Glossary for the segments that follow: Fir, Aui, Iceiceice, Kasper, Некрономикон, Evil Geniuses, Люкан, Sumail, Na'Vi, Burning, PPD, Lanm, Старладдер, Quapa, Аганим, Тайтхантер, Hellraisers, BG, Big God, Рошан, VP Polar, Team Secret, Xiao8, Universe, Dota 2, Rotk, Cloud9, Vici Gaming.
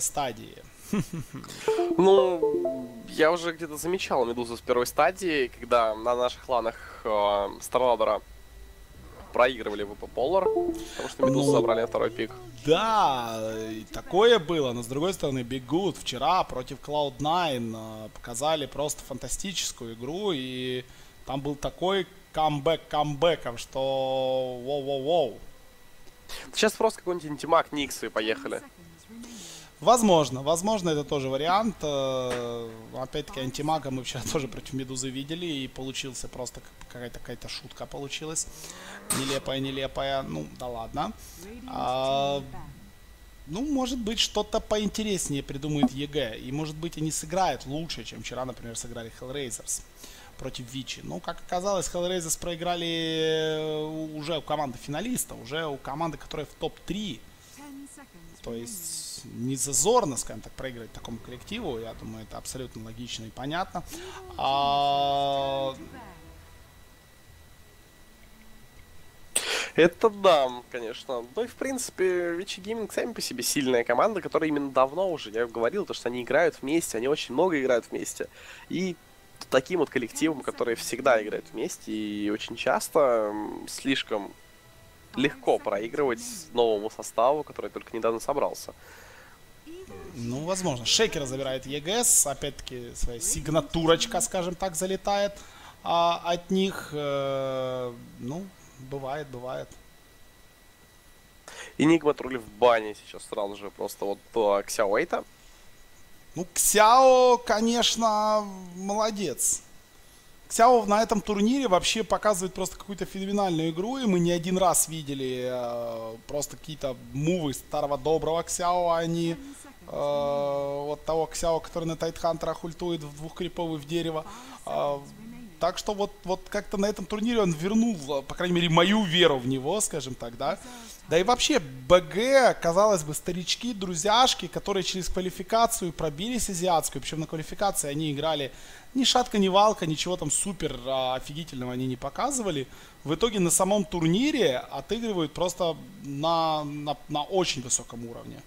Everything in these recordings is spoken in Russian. стадии. Ну, я уже где-то замечал Медузу с первой стадии, когда на наших ланах Старладдера проигрывали VP Polar, потому что Медузу забрали на второй пик. Да, и такое было, но с другой стороны, Big God вчера против Cloud9 показали просто фантастическую игру, и там был такой камбэк камбэком, что воу-воу-воу. Сейчас просто какой-нибудь интимак Никс и поехали. Возможно, возможно, это тоже вариант. Опять-таки, антимага мы вчера тоже против Медузы видели, и получился просто какая-то шутка получилась. Нелепая. Ну, да ладно. Ну, может быть, что-то поинтереснее придумает ЕГЭ. И, может быть, они сыграют лучше, чем вчера, например, сыграли Hellraisers против Вичи. Ну, как оказалось, Hellraisers проиграли уже у команды финалиста, уже у команды, которая в топ-3. То есть не зазорно, скажем так, проиграть такому коллективу. Я думаю, это абсолютно логично и понятно. Это да, конечно. Ну и в принципе, Vici Gaming сами по себе сильная команда, которая именно давно уже, я говорил, то, что они играют вместе, они очень много играют вместе. И таким вот коллективом, который всегда играет вместе и очень часто слишком легко проигрывать новому составу, который только недавно собрался. Ну, возможно. Шейкера забирает ЕГС. Опять-таки, своя сигнатурочка, скажем так, залетает от них. Ну, бывает. Энигма трули в бане сейчас сразу же просто вот по Xiao8. Ну, Ксяо, конечно, молодец. Xiao8 на этом турнире вообще показывает просто какую-то феноменальную игру, и мы не один раз видели просто какие-то мувы старого доброго Xiao8, а не вот того Xiao8, который на Тайтхантерах ультует в двухкриповых в дерево. Так что вот как-то на этом турнире он вернул, по крайней мере, мою веру в него, скажем так, да. Да и вообще БГ, казалось бы, старички, друзьяшки, которые через квалификацию пробились азиатскую, причем на квалификации они играли ни шатка, ни валка, ничего там супер офигительного они не показывали. В итоге на самом турнире отыгрывают просто на очень высоком уровне.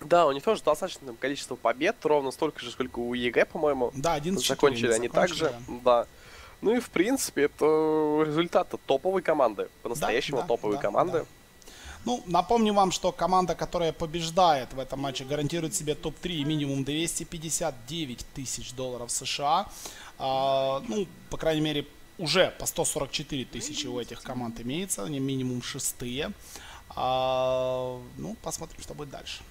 Да, у них тоже достаточно количество побед, ровно столько же, сколько у ЕГЭ, по-моему. Да, 11-4 закончили они так же. Да. Ну и в принципе это результат топовой команды, по-настоящему топовой команды. Да. Ну, напомню вам, что команда, которая побеждает в этом матче, гарантирует себе топ-3 минимум $259 тысяч США. Ну, по крайней мере, уже по 144 тысячи у этих команд имеется, они минимум шестые. Ну, посмотрим, что будет дальше.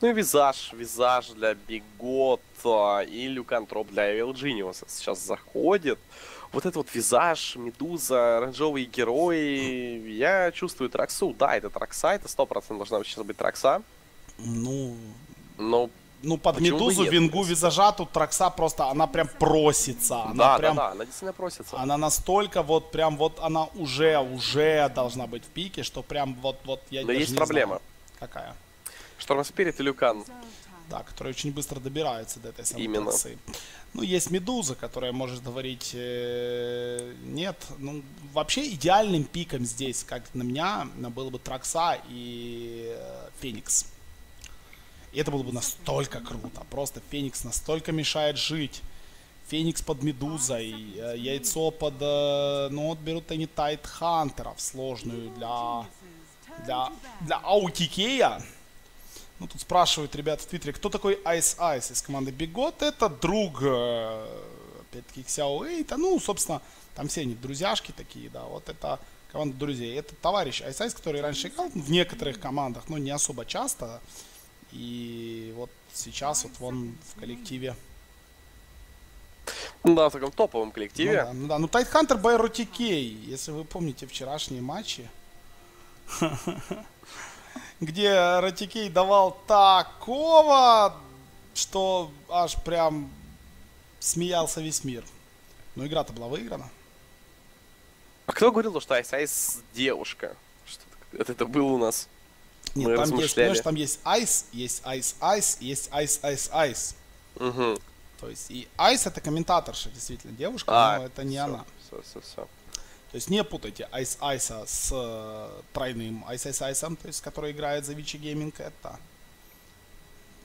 Ну и визаж для Big God и люкантроп для Evil Geniuses сейчас заходит. Вот этот вот визаж, Медуза, оранжевые герои, я чувствую траксу. Да, это тракса, это 100% должна сейчас быть тракса. Ну под Медузу, вингу, визажа тут тракса просто, она прям просится. Да, она действительно просится. Она настолько вот прям вот, она уже должна быть в пике, что прям вот я не знаю. Но есть проблема. Какая? Штормспирит и Люкан. Да, который очень быстро добирается до этой самой. Ну, есть Медуза, которая может говорить нет. Ну, вообще идеальным пиком здесь, как на меня, было бы Тракса и Феникс. И это было бы настолько круто. Просто Феникс настолько мешает жить. Феникс под Медузой, яйцо под... Ну, вот берут они Тайтхантеров, сложную для Аутикея. Ну, тут спрашивают ребята в Твиттере, кто такой Iceiceice из команды Big God? Это друг, опять-таки, Xiao8. Ну, собственно, там все они друзьяшки такие, да. Вот это команда друзей. Это товарищ Iceiceice, который раньше играл в некоторых командах, но не особо часто. И вот сейчас вот он в коллективе. Ну да, в таком топовом коллективе. Ну да. Ну, Тайтхантер by Rotk, если вы помните вчерашние матчи. Где Rotk давал такого, что аж прям смеялся весь мир. Но игра-то была выиграна. А кто говорил, что Iceiceice девушка? Что-то это было у нас. Нет, там есть, понимаешь, там есть Ice, есть Iceiceice, есть Iceiceice. Угу. То есть и Ice это комментаторша, действительно девушка, но это не все, она. То есть не путайте Iceiceice с тройным Iceiceice, то есть который играет за Vici Gaming. Это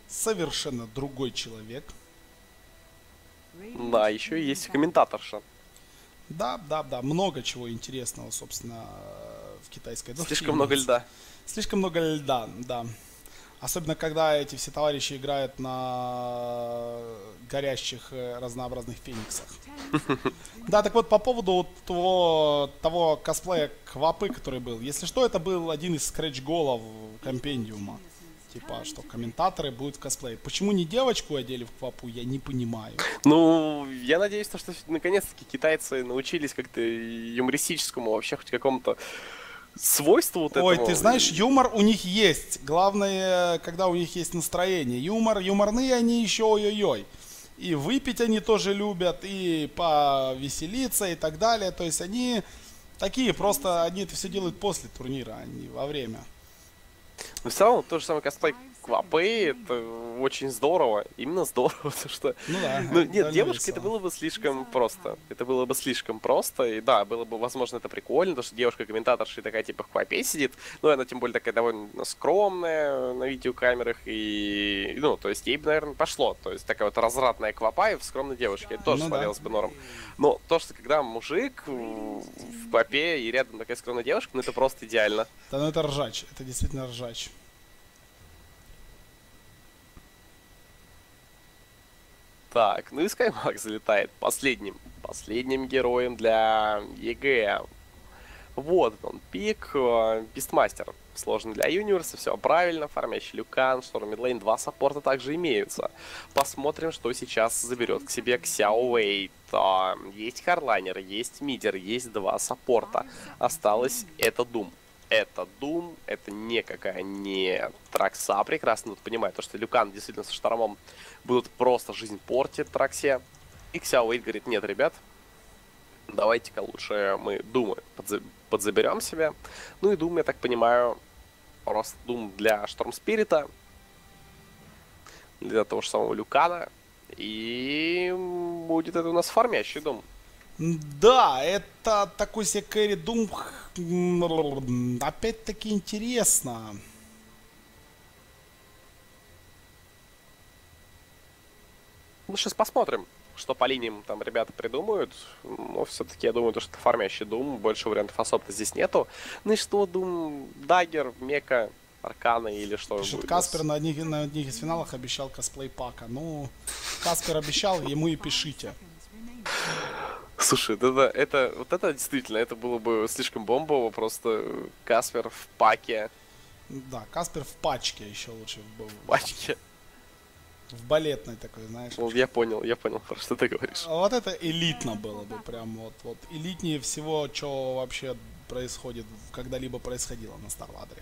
совершенно другой человек. Да, еще есть комментаторша. Да, много чего интересного, собственно, в китайской доте. Слишком много льда. Слишком много льда, да. Особенно, когда эти все товарищи играют на горящих разнообразных фениксах. Да, так вот, по поводу того косплея Квапы, который был. Если что, это был один из скретч-голов компендиума. Типа, что комментаторы будут в косплее. Почему не девочку одели в Квапу, я не понимаю. Ну, я надеюсь, что наконец-таки китайцы научились как-то юмористическому, вообще хоть какому-то свойства вот этого. Ой, ты знаешь, юмор у них есть. Главное, когда у них есть настроение. Юморные они еще, ой-ой-ой. И выпить они тоже любят, и повеселиться, и так далее. То есть они такие, просто они это все делают после турнира, а не во время. Ну, в целом, то же самое косплей Квапы, это очень здорово. Именно здорово, потому что... Ну, да, ну нет, девушка, это было бы слишком просто. Это было бы слишком просто, и да, было бы, возможно, это прикольно, потому что девушка-комментаторша такая, типа, в Квапе сидит, ну, она, тем более, такая довольно скромная на видеокамерах, и, ну, то есть, ей бы, наверное, пошло. То есть, такая вот развратная Квапа и в скромной девушке, это тоже смотрелось бы норм. Но то, что когда мужик в Квапе и рядом такая скромная девушка, ну, это просто идеально. Да, ну, это ржач, это действительно ржач. Так, ну и Скаймак залетает последним героем для ЕГЭ. Вот он, пик, Бистмастер, сложный для Юниверса, все правильно, фармящий Люкан, Шторм Мидлейн, два саппорта также имеются. Посмотрим, что сейчас заберет к себе Xiao8. Есть Харлайнер, есть Мидер, есть два саппорта. Осталось это Дум. Это Doom, это никакая не Тракса. Прекрасно понимает, то, что Люкан действительно со штормом будут просто жизнь портить Траксе. И Xiao8 говорит, нет, ребят, давайте-ка лучше мы Думы подзаберем себе. Ну и Doom, я так понимаю, просто Doom для Штормспирита, для того же самого Люкана. И будет это у нас фармящий Doom. Да, это такой себе кэрри Дум. Опять-таки интересно. Ну, сейчас посмотрим, что по линиям там ребята придумают. Но все-таки я думаю, что это фармящий Дум. Больше вариантов особо здесь нету. Ну и что, Дум, Даггер, Мека, Арканы или что? Пишет, Каспер на одних из финалах обещал косплей Пака. Ну, Каспер обещал, ему и пишите. Слушай, это действительно, это было бы слишком бомбово, просто Каспер в паке. Да, Каспер в пачке еще лучше. В пачке. В балетной такой, знаешь. Ну, я понял, про что ты говоришь. Вот это элитно было бы, прям вот элитнее всего, что вообще происходит, когда-либо происходило на Старладере.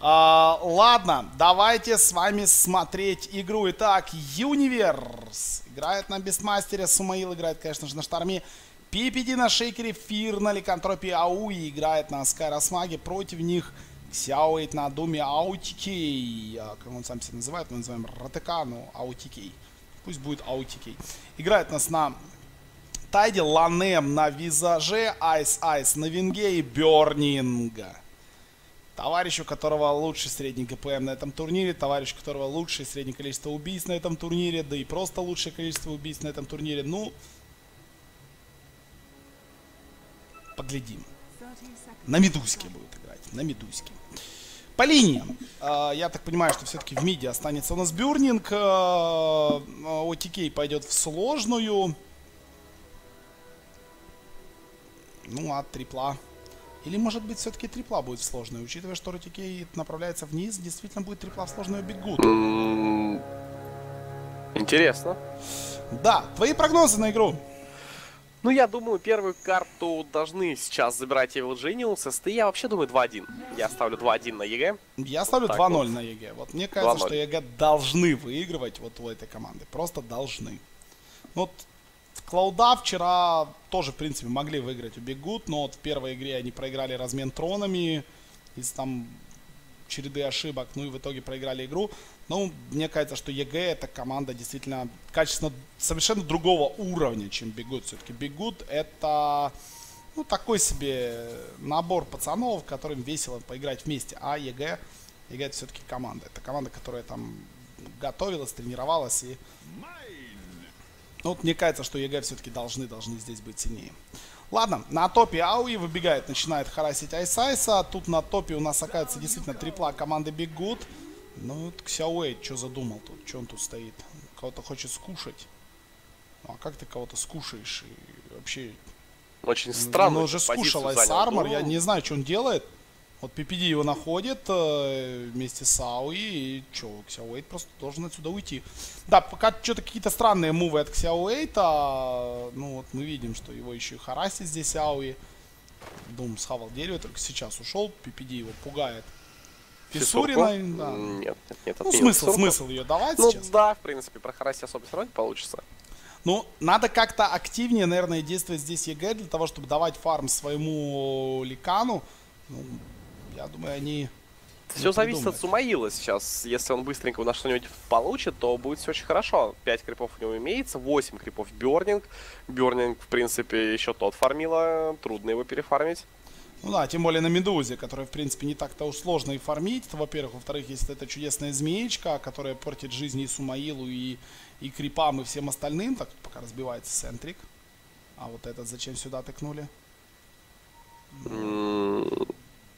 Ладно, давайте с вами смотреть игру. Итак, Universe играет на Бестмастере, Sumail играет, конечно же, на Шторме, PPD на Шейкере, Фир на Ликантропе, Ауи играет на Скайросмаге, против них Xiao8 на Думе, Аутикей, как он сам себя называет, мы называем Ротк, но Аутикей, пусть будет Аутикей. Играет нас на Тайде, Lanm на Визаже, Iceiceice на Винге и Burning. Товарищ, у которого лучший средний ГПМ на этом турнире, товарищ, у которого лучшее среднее количество убийств на этом турнире, да и просто лучшее количество убийств на этом турнире. Ну, поглядим. На Медузке будут играть, на Медузке. По линиям. Я так понимаю, что все-таки в миде останется у нас Бёрнинг. ОТК пойдет в сложную. Ну, а трипла... Или, может быть, все-таки трипла будет в сложную, учитывая, что Ротикей направляется вниз, действительно будет трипла в сложную бегут. Интересно. Да, твои прогнозы на игру? Ну, я думаю, первую карту должны сейчас забирать Evil Geniuses. И я вообще думаю 2-1. Я ставлю 2-1 на ЕГЭ. Я ставлю 2-0 вот на ЕГЭ. Вот мне кажется, что ЕГЭ должны выигрывать вот у этой команды. Просто должны. Вот... Клауда вчера тоже, в принципе, могли выиграть у Big God, но вот в первой игре они проиграли размен тронами из там череды ошибок, ну и в итоге проиграли игру. Но мне кажется, что ЕГЭ это команда действительно качественно совершенно другого уровня, чем Big God. Все-таки Big God это Ну, такой себе набор пацанов, которым весело поиграть вместе. А ЕГЭ, ЕГЭ это все-таки команда. Это команда, которая там готовилась, тренировалась. И ну, вот мне кажется, что ЕГЭ все-таки должны здесь быть сильнее. Ладно, на топе Ауи выбегает, начинает харасить Айсайса. Тут на топе у нас оказывается действительно трипла команды Big God. Ну, вот Xiao8 что задумал тут? Че он тут стоит? Кого-то хочет скушать? Ну, а как ты кого-то скушаешь? И вообще... Очень странно. Он уже скушал Ice Armor, я не знаю, что он делает. Вот PPD его находит вместе с Ауи, и чё, Xiao8 просто должен отсюда уйти. Да, пока что-то какие-то странные мувы от Xiao8, ну вот мы видим, что его еще и харасит здесь Ауи. Дум схавал дерево, только сейчас ушел, PPD его пугает. Фиссуриной, да. Нет, нет, нет. Ну, смысл ее давать ну, сейчас. Ну да, в принципе, про харасить особо все равно не получится. Ну, надо как-то активнее, наверное, действовать здесь ЕГЭ, для того, чтобы давать фарм своему Ликану. Ну, я думаю, они... Все зависит от Сумаила сейчас. Если он быстренько у нас что-нибудь получит, то будет все очень хорошо. 5 крипов у него имеется, 8 крипов Burning. Burning, в принципе, еще тот фармила, трудно его перефармить. Ну да, тем более на Медузе, которая, в принципе, не так-то уж сложно и фармить. Во-первых, во-вторых, есть эта чудесная змеечка, которая портит жизнь и Сумаилу, и крипам, и всем остальным. Так, пока разбивается Сентрик. А вот этот зачем сюда тыкнули?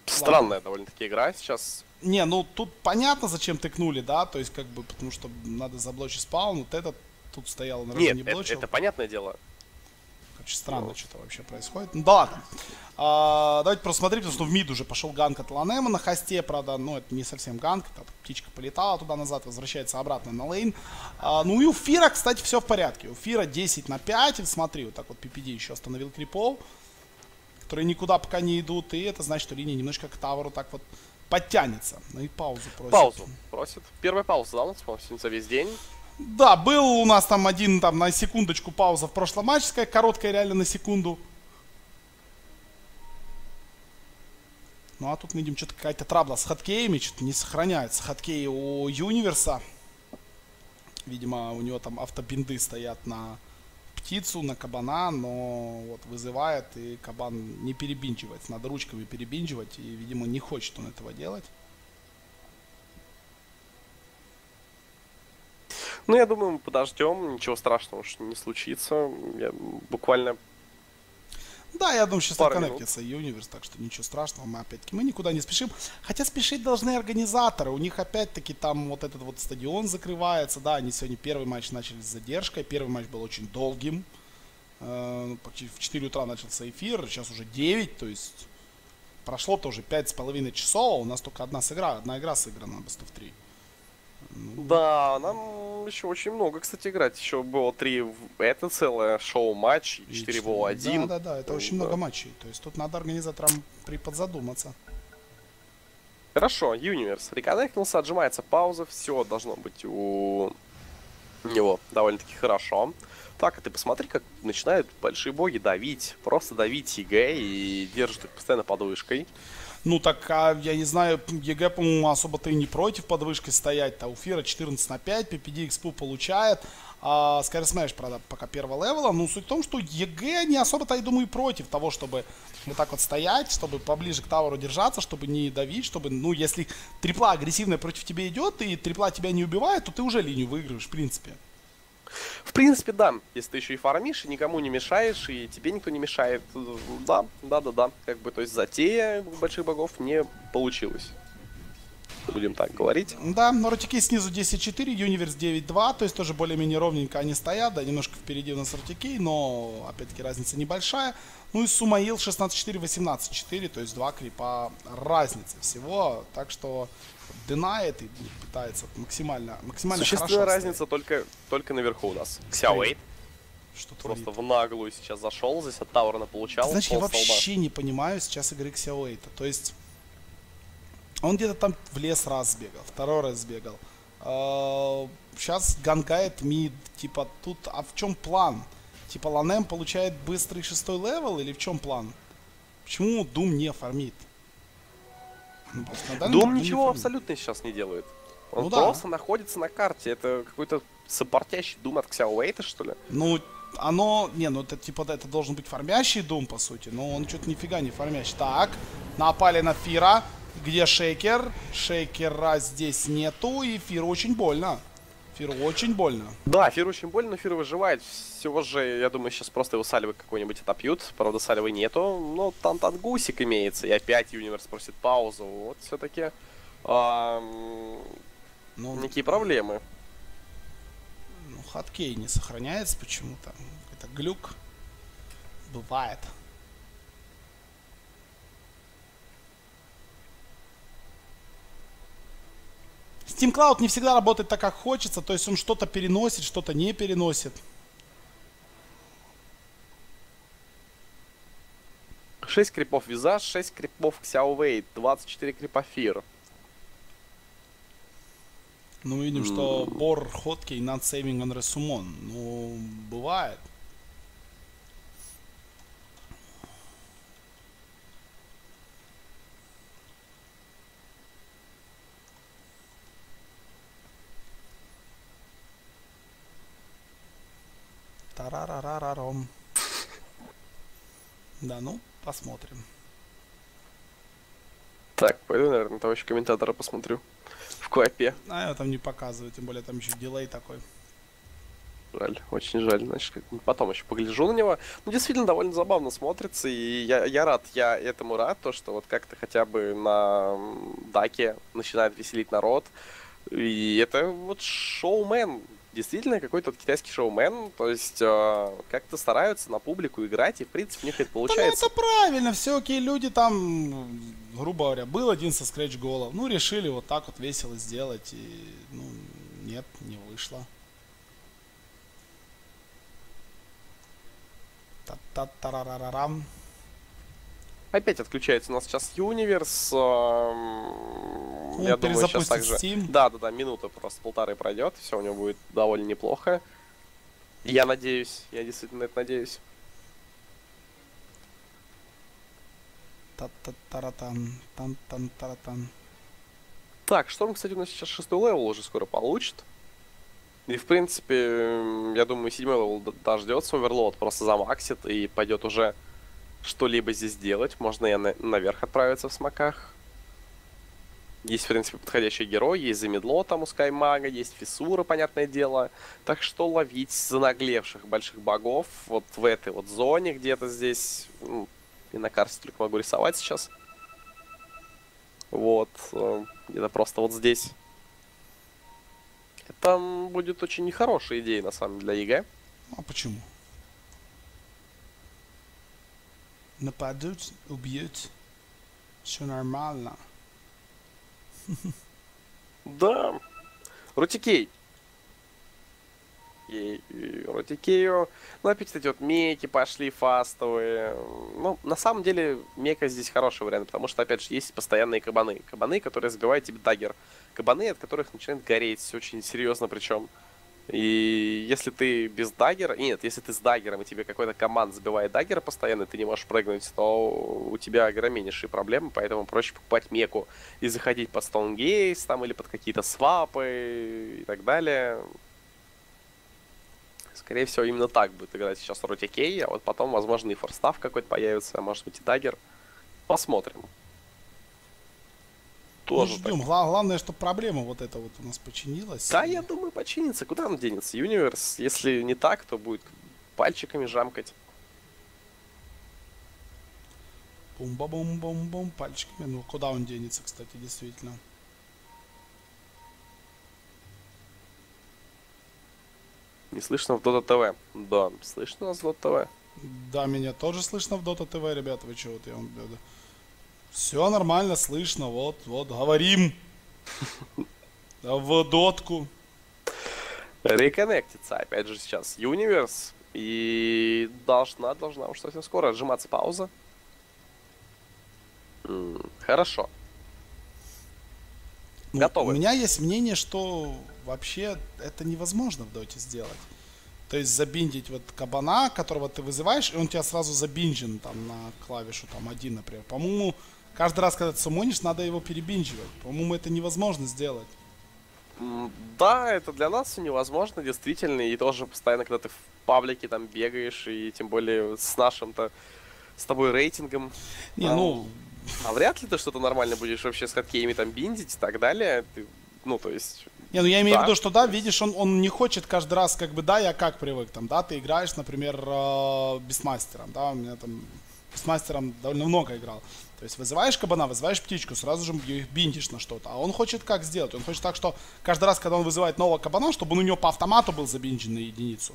Странная довольно-таки игра сейчас. Не, ну тут понятно, зачем тыкнули, да? То есть, как бы, потому что надо заблочить спаун. Вот этот тут стоял, наверное, не блочил. Это понятное дело. Очень странно что-то вообще происходит. Ну да ладно. Давайте просмотрим, потому что в мид уже пошел ганг от Ланема на хосте, правда, но это не совсем ганг, птичка полетала туда-назад, возвращается обратно на лейн. Ну и у Фира, кстати, все в порядке. У Фира 10 на 5, смотри, вот так вот PPD еще остановил крипов, которые никуда пока не идут, и это значит, что линия немножко к таверу так вот подтянется. Ну и паузу просит. Паузу просит. Первая пауза, да, у нас, по-моему, за весь день. Да, был у нас там один там на секундочку пауза в прошлом матче, такая короткая реально на секунду. Ну а тут мы видим, что-то какая-то трабла с хаткеями, что-то не сохраняется. Хаткеи у Юниверса. Видимо, у него там автобинды стоят на птицу, на кабана, но вот вызывает, и кабан не перебиндживается. Надо ручками перебиндживать, и, видимо, не хочет он этого делать. Ну, я думаю, мы подождем, ничего страшного уж не случится. Я буквально... Да, я думаю, сейчас законнектится Universe, так что ничего страшного, мы опять-таки, мы никуда не спешим. Хотя спешить должны организаторы, у них опять-таки там вот этот вот стадион закрывается, да, они сегодня первый матч начали с задержкой, первый матч был очень долгим, в 4 утра начался эфир, сейчас уже 9, то есть прошло тоже 5,5 часов, а у нас только одна игра сыграна на Best of 3. Ну, да, нам еще очень много, кстати, играть. Еще было 3, это целое шоу матчей, 4 в 1. Да, это очень много матчей. То есть тут надо организаторам приподзадуматься. Хорошо, Universe реконнектнулся, отжимается пауза. Все должно быть у него довольно-таки хорошо. Так, а ты посмотри, как начинают большие боги давить. Просто давить ЕГЭ и держат их постоянно под вышкой. Ну так, я не знаю, ЕГЭ, по-моему, особо-то и не против под вышкой стоять-то. У Фира 14 на 5, PPD XP получает. Скорее Smash, правда, пока первого левела. Но суть в том, что ЕГЭ не особо-то, я думаю, и против того, чтобы вот так вот стоять, чтобы поближе к таверу держаться, чтобы не давить, чтобы, ну, если трипла агрессивная против тебя идет, и трипла тебя не убивает, то ты уже линию выигрываешь, в принципе. В принципе, да. Если ты еще и фармишь, и никому не мешаешь, и тебе никто не мешает. Да. Как бы, то есть затея больших богов не получилась. Будем так говорить. Да, но Ротики снизу 10-4, Universe 9-2. То есть тоже более-менее ровненько они стоят. Да, немножко впереди у нас Ротики, но, опять-таки, разница небольшая. Ну и Сумаил 16-4, 18-4. То есть 2 крипа разницы всего. Так что... Динает и пытается максимально существенная разница только наверху у нас. Xiao8 просто в наглую сейчас зашел, здесь от Тауэрна получал. Ты знаешь, я вообще не понимаю сейчас игры Xiao8. То есть он где-то там в лес раз сбегал, второй раз сбегал. Сейчас гангает мид. Типа тут, а в чем план? Типа Ланем получает быстрый 6-й левел или в чем план? Почему Doom не фармит? Дум ничего абсолютно сейчас не делает. Он просто находится на карте. Это какой-то сопортящий Дум от Xiao8, что ли? Ну, оно... Не, ну это типа это должен быть фармящий Doom, по сути. Но он что-то нифига не фармящий. Так, напали на Фира. Где Шейкер? Шейкера здесь нету, и Фиру очень больно. Фиру очень больно. Да, Фиру очень больно, но Фир выживает. Всего же, я думаю, сейчас просто его Саливы какой-нибудь отобьют. Правда, Саливы нету. Но там Гусик имеется. И опять Universe просит паузу. Вот все-таки... Ну, некие проблемы. Ну, хаткей не сохраняется почему-то. Это глюк. Бывает. Steam Cloud не всегда работает так, как хочется. То есть он что-то переносит, что-то не переносит. Шесть крипов Визаж, 6 крипов Xiao8, 24 крипа Фир. Ну, видим, что Бор ходкий над сейвинг on Resumon. Ну, бывает. Тарарарараром. Да, ну, посмотрим. Так, пойду, наверное, того еще комментатора посмотрю. В Quapa. А его там не показывают, тем более там еще дилей такой. Жаль, очень жаль. Значит, потом еще погляжу на него. Ну, действительно, довольно забавно смотрится. И я рад, я этому рад, то, что вот как-то хотя бы на даке начинает веселить народ. И это вот шоумен. Действительно, какой-то китайский шоумен, то есть как-то стараются на публику играть, и в принципе у них это получается. Да, ну, это правильно, все окей, люди там, грубо говоря, был один со скретч-голов, ну решили вот так вот весело сделать, и ну нет, не вышло. Та-та-тарарарарам. Опять отключается у нас сейчас Universe. Я думаю, сейчас также... Да, минута просто полторы пройдет. Все у него будет довольно неплохо. Я надеюсь. Я действительно это надеюсь. Так, Шторм, кстати, у нас сейчас 6-й левел уже скоро получит. И, в принципе, я думаю, 7-й левел дождется. Оверлоуд просто замаксит и пойдет уже... что-либо здесь делать. Можно я наверх отправиться в смоках. Есть, в принципе, подходящий герой. Есть замедло там у Скаймага. Есть фиссура, понятное дело. Так что ловить занаглевших больших богов вот в этой вот зоне где-то здесь. Ну, и на карте только могу рисовать сейчас. Вот. Где-то просто вот здесь. Это будет очень нехорошая идея, на самом деле, для ЕГЭ. А почему? Нападут, убьют. Все нормально. Да. Ротикей. Ротикею. Ну, опять, кстати, вот меки пошли фастовые. Ну, на самом деле, мека здесь хороший вариант, потому что, опять же, есть постоянные кабаны. Кабаны, которые забивают тебе даггер. Кабаны, от которых начинает гореть. Все очень серьезно причем. И если ты без даггера... Нет, если ты с даггером, и тебе какой-то команд забивает даггера постоянно, и ты не можешь прыгнуть, то у тебя огромнейшие проблемы, поэтому проще покупать меку и заходить под стоунгейс, там, или под какие-то свапы и так далее. Скорее всего, именно так будет играть сейчас Ротикей, а вот потом, возможно, и форстав какой-то появится, а может быть и даггер. Посмотрим. Тоже ждем. Главное, чтобы проблема вот эта вот у нас починилась. Да, я думаю, починится. Куда он денется? Universe. Если не так, то будет пальчиками жамкать. Бум-ба-бум-бум-бум. Пальчиками. Ну, куда он денется, кстати, действительно. Не слышно в Dota TV. Да, слышно у нас в Dota TV. Да, меня тоже слышно в Dota TV, ребята. Вы чего? Вот я вам... Все нормально, слышно, вот, говорим. В дотку. Реконнектится, опять же, сейчас Universe. И должна уж совсем скоро отжиматься пауза. Хорошо. Ну, готовы. У меня есть мнение, что вообще это невозможно в доте сделать. То есть забиндить вот кабана, которого ты вызываешь, и он тебя сразу забинджен там на клавишу там 1, например. По-моему... Каждый раз, когда ты сумонишь, надо его перебинживать. По-моему, это невозможно сделать. Да, это для нас невозможно, действительно, и тоже постоянно, когда ты в паблике там бегаешь, и тем более с нашим-то, с тобой рейтингом. Не, ну... А вряд ли ты что-то нормально будешь вообще с хаткеями там биндить и так далее, ты, ну, то есть... Не, ну я имею в виду, что да, видишь, он не хочет каждый раз, как бы, да, я как привык, там, да, ты играешь, например, бессмастером, да, у меня там бессмастером довольно много играл. То есть вызываешь кабана, вызываешь птичку, сразу же биндишь на что-то. А он хочет как сделать? Он хочет так, что каждый раз, когда он вызывает нового кабана, чтобы он у него по автомату был забинджен на единицу.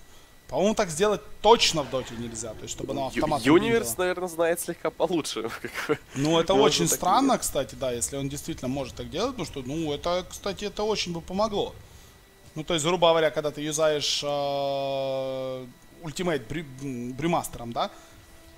По-моему, так сделать точно в доте нельзя, то есть чтобы на автомат... Universe, наверное, знает слегка получше. Ну, это очень странно, кстати, да, если он действительно может так делать, потому что, ну, это, кстати, это очень бы помогло. Ну, то есть, грубо говоря, когда ты юзаешь ультимейт брюмастером, да,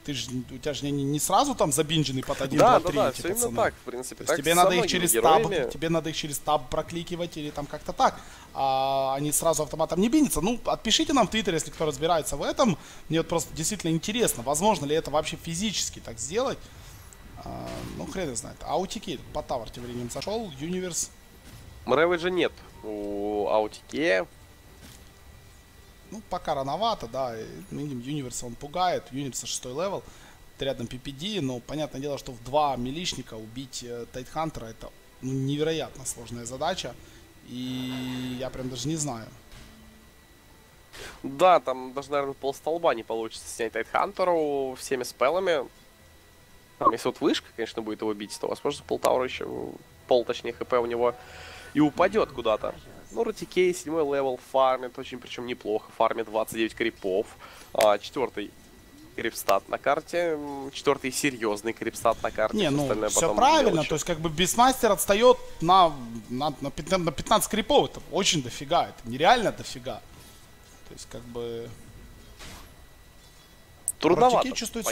ты же, у тебя же не сразу там забиндженный под 1, да, 2, 3, да, эти все пацаны. Именно так, в принципе. Так тебе, надо их через таб, тебе надо их через таб прокликивать или там как-то так. А они сразу автоматом не бинятся. Ну, отпишите нам в Твиттер, если кто разбирается в этом. Мне вот просто действительно интересно, возможно ли это вообще физически так сделать. А, ну, хрен знает. Аутики по тавер тем временем сошел, Universe. Мрэвэджа нет у Аутики. Ну, пока рановато, да, мы видим, Universe он пугает, Universe 6 левел, рядом PPD, но понятное дело, что в 2 милишника убить Тайтхантера это, ну, невероятно сложная задача, и я прям даже не знаю. Да, там даже, наверное, полстолба не получится снять Тайтхантеру всеми спеллами. Там, если вот вышка, конечно, будет его бить, то, возможно, полтаура еще, точнее, хп у него и упадет куда-то. Ну, Ротикей, 7 левел, фармит, очень причем неплохо, фармит 29 крипов, 4-й крипстат на карте, 4-й серьезный крипстат на карте. Не, ну, все правильно, мелочи. То есть, как бы, бессмастер отстает на 15 крипов, это очень дофига, это нереально дофига. То есть, как бы... Трудновато.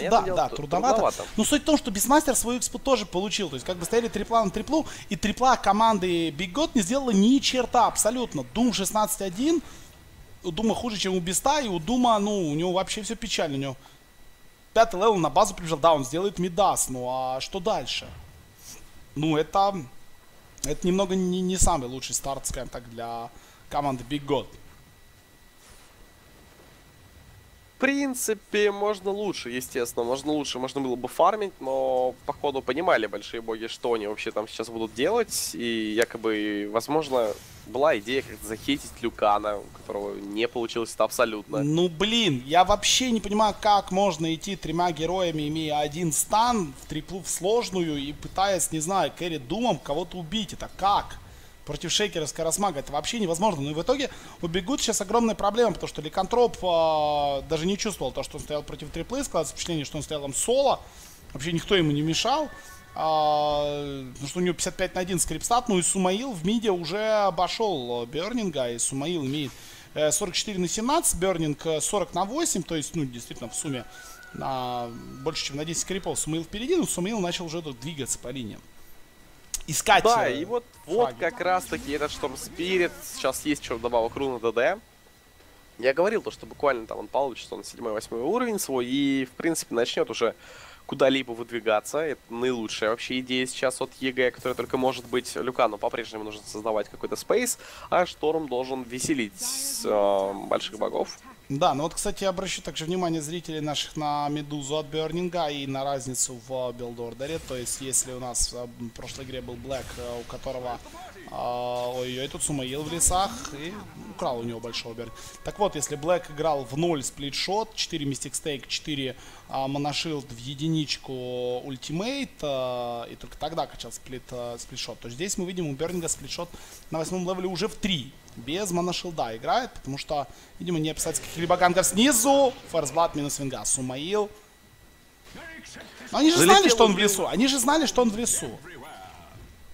Да, да, трудновато. Но суть в том, что Бисмастер свою экспу тоже получил. То есть, как бы стояли трипла на триплу, и трипла команды Big God не сделала ни черта абсолютно. Doom 16-1. У Дума хуже, чем у Биста, и у Дума, ну, у него вообще все печально. У него 5-й левел на базу прибежал. Да, он сделает мидас, ну а что дальше? Ну, это немного не самый лучший старт, скажем так, для команды Big God. В принципе, можно лучше, естественно, можно лучше, можно было бы фармить, но походу понимали большие боги, что они вообще там сейчас будут делать, и якобы, возможно, была идея как-то захитить Люкана, у которого не получилось это абсолютно. Ну блин, я вообще не понимаю, как можно идти 3 героями, имея 1 стан, в триплу в сложную и пытаясь, не знаю, кэрри думом кого-то убить, это как? Против Шейкера Скоросмага это вообще невозможно. Ну и в итоге убегут сейчас огромная проблема, потому что Ликантроп даже не чувствовал то, что он стоял против триплы. Складывается впечатление, что он стоял там соло. Вообще никто ему не мешал. Потому что у него 55 на 1 скрипстат. Ну и Сумаил в миде уже обошел Бернинга. И Сумаил имеет 44 на 17, Бернинг 40 на 8. То есть, ну, действительно, в сумме больше, чем на 10 скрипов Сумаил впереди. Но Сумаил начал уже двигаться по линиям. Искать. Да, и вот как раз таки этот Шторм Спирит. Сейчас есть еще добавок руна ДД. Я говорил то, что буквально там он получит, он 7-8 уровень свой. И, в принципе, начнет уже куда-либо выдвигаться. Это наилучшая вообще идея сейчас от ЕГЭ, которая только может быть. Люкану по-прежнему нужно создавать какой-то спейс, а Шторм должен веселить больших богов. Да, ну вот, кстати, я обращу также внимание зрителей наших на Медузу от Бернинга и на разницу в билдордере. То есть, если у нас в прошлой игре был Блэк, у которого... Ой-ой, тут Сумаил в лесах и украл у него большого Бернинга. Так вот, если Блэк играл в 0 сплитшот, 4 мистик стейк, 4 моношилд в единичку ультимейт, и только тогда качал сплитшот, то здесь мы видим у Бернинга сплитшот на 8-м левеле уже в 3. Без моношилда играет, потому что, видимо, не описать каких-либо гангов снизу. Форсблад минус винга. Сумаил. Но они же знали, что он в лесу. Они же знали, что он в лесу.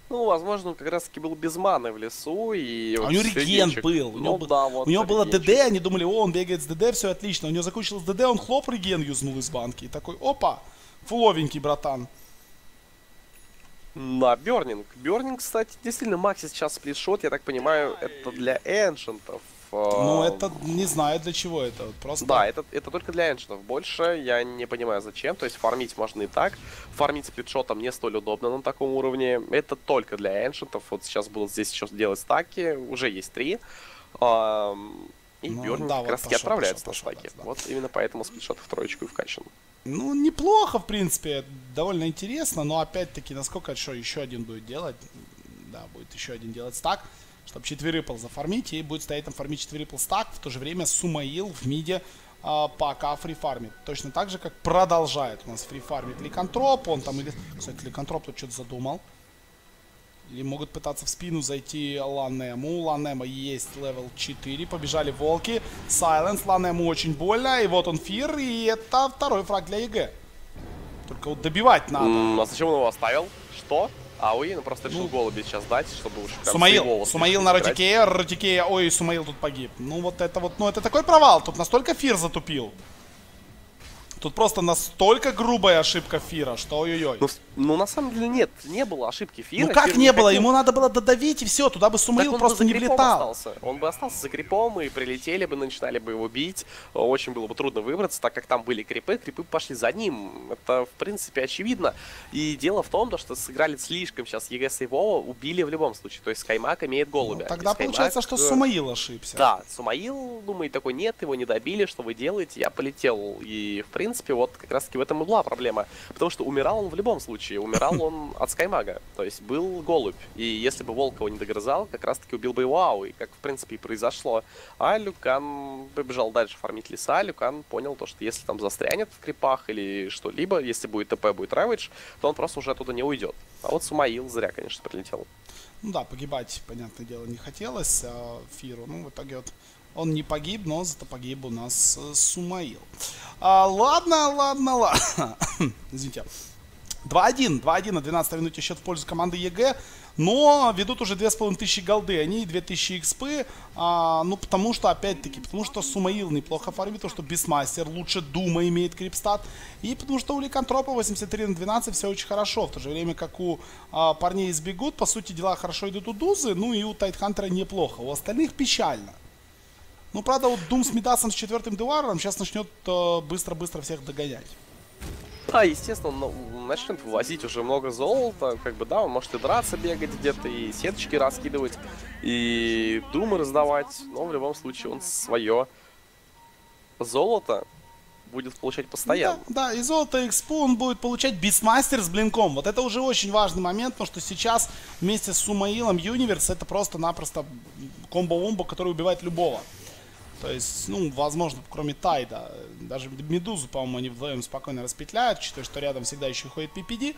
Ну, возможно, он как раз-таки был без маны в лесу. И а вот у него реген был. У него, да, вот у него было ДД, они думали, о, он бегает с ДД, все отлично. У него закончилось ДД, он хлоп реген юзнул из банки. И такой, опа, фуловенький братан. На Бёрнинг. Бёрнинг, кстати, действительно, Макси сейчас сплитшот, я так понимаю, это для эншентов. Ну, это не знаю, для чего это. Просто... Да, это только для энджинов. Больше я не понимаю, зачем. То есть фармить можно и так. Фармить сплитшотом не столь удобно на таком уровне. Это только для энджинов. Вот сейчас было здесь еще делать стаки. Уже есть 3. И ну, Бёрн да, как вот раз таки отправляется на стаки. Да. Вот именно поэтому сплитшот в троечку и вкачан. Ну, неплохо, в принципе. Довольно интересно. Но опять-таки, насколько что, еще один будет делать. Да, будет еще один делать стак, чтобы четверыпл зафармить, и будет стоять там фармить четверыпл стак, в то же время Сумаил в миде пока фрифармит. Точно так же, как продолжает у нас фрифармит Ликантроп, он там или... Кстати, Ликантроп тут что-то задумал. Или могут пытаться в спину зайти Ланему. У Ланема есть левел 4, побежали волки. Сайленс, Ланему очень больно, и вот он Фир, и это второй фраг для ЕГЭ. Только вот добивать надо. А зачем он его оставил? Что? Ауи, ну просто решил голуби сейчас дать, чтобы уж... Сумаил на Ротике, Ротике, ой, Сумаил тут погиб. Ну вот, ну это такой провал, тут настолько Фир затупил. Тут просто настолько грубая ошибка Фира, что ой-ой-ой. Ну на самом деле нет, не было ошибки Фира. Ну как Фир не было, хотел... ему надо было додавить и все, туда бы Сумаил просто бы не влетал. Остался. Он бы остался за крипом и прилетели бы, начинали бы его бить. Очень было бы трудно выбраться, так как там были крипы, крипы пошли за ним. Это в принципе очевидно. И дело в том, что сыграли слишком сейчас ЕГС и Вова, убили в любом случае. То есть Скаймак имеет голубя. Ну, тогда Скаймак... получается, что Сумаил ошибся. Да, Сумаил думает такой, нет, его не добили, что вы делаете, я полетел. И в принципе, вот как раз таки в этом и была проблема. Потому что умирал он в любом случае. Умирал он от Скаймага. То есть был голубь. И если бы волк его не догрызал, как раз таки убил бы его Ауи. Как в принципе и произошло. А Люкан побежал дальше фармить леса. Люкан понял то, что если там застрянет в крипах или что-либо, если будет ТП, будет равидж, то он просто уже оттуда не уйдет. А вот Сумаил зря, конечно, прилетел. Ну да, погибать, понятное дело, не хотелось Фиру. Ну в итоге вот он не погиб, но зато погиб у нас Сумаил. Ладно. Извините. 2-1 на 12-й минуте счет в пользу команды ЕГЭ. Но ведут уже 2500 голды, они 2000 экспы. Ну, потому что, опять-таки, потому что Сумаил неплохо фармит, потому что Бисмастер лучше Дума имеет крипстат. И потому что у Ликантропа 83 на 12 все очень хорошо. В то же время, как у парней из Big God, по сути дела, хорошо идут у Дузы. Ну и у Тайтхантера неплохо, у остальных печально. Ну, правда, вот Дум с Мидасом с 4-м Дуаром сейчас начнет быстро-быстро всех догонять. Да, естественно, он начнет вывозить уже много золота. Как бы, да, он может и драться, бегать где-то, и сеточки раскидывать, и Думы раздавать. Но в любом случае он свое золото будет получать постоянно. Да, и золото экспу он будет получать Бисмастер с блинком. Вот это уже очень важный момент, потому что сейчас вместе с Сумаилом Юниверс это просто-напросто комбо-вомбо, который убивает любого. То есть, ну, возможно, кроме Тайда, даже Медузу, по-моему, они вдвоем спокойно распетляют, учитывая, что рядом всегда еще ходит PPD.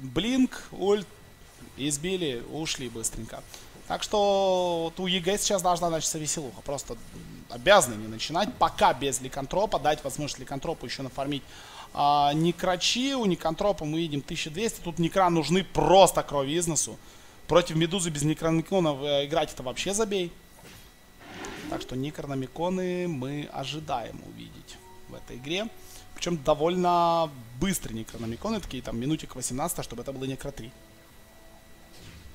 Блинк, ульт, избили, ушли быстренько. Так что вот у ЕГЭ сейчас должна начаться веселуха. Просто обязаны не начинать, пока без Ликантропа, дать возможность Ликантропу еще нафармить Некрачи. У Некантропа мы видим 1200, тут Некра нужны просто крови из носу. Против Медузы без Некрономиконов играть это вообще забей. Так что Некрономиконы мы ожидаем увидеть в этой игре. Причем довольно быстрые Некрономиконы, такие там минутик 18, чтобы это было Некро 3.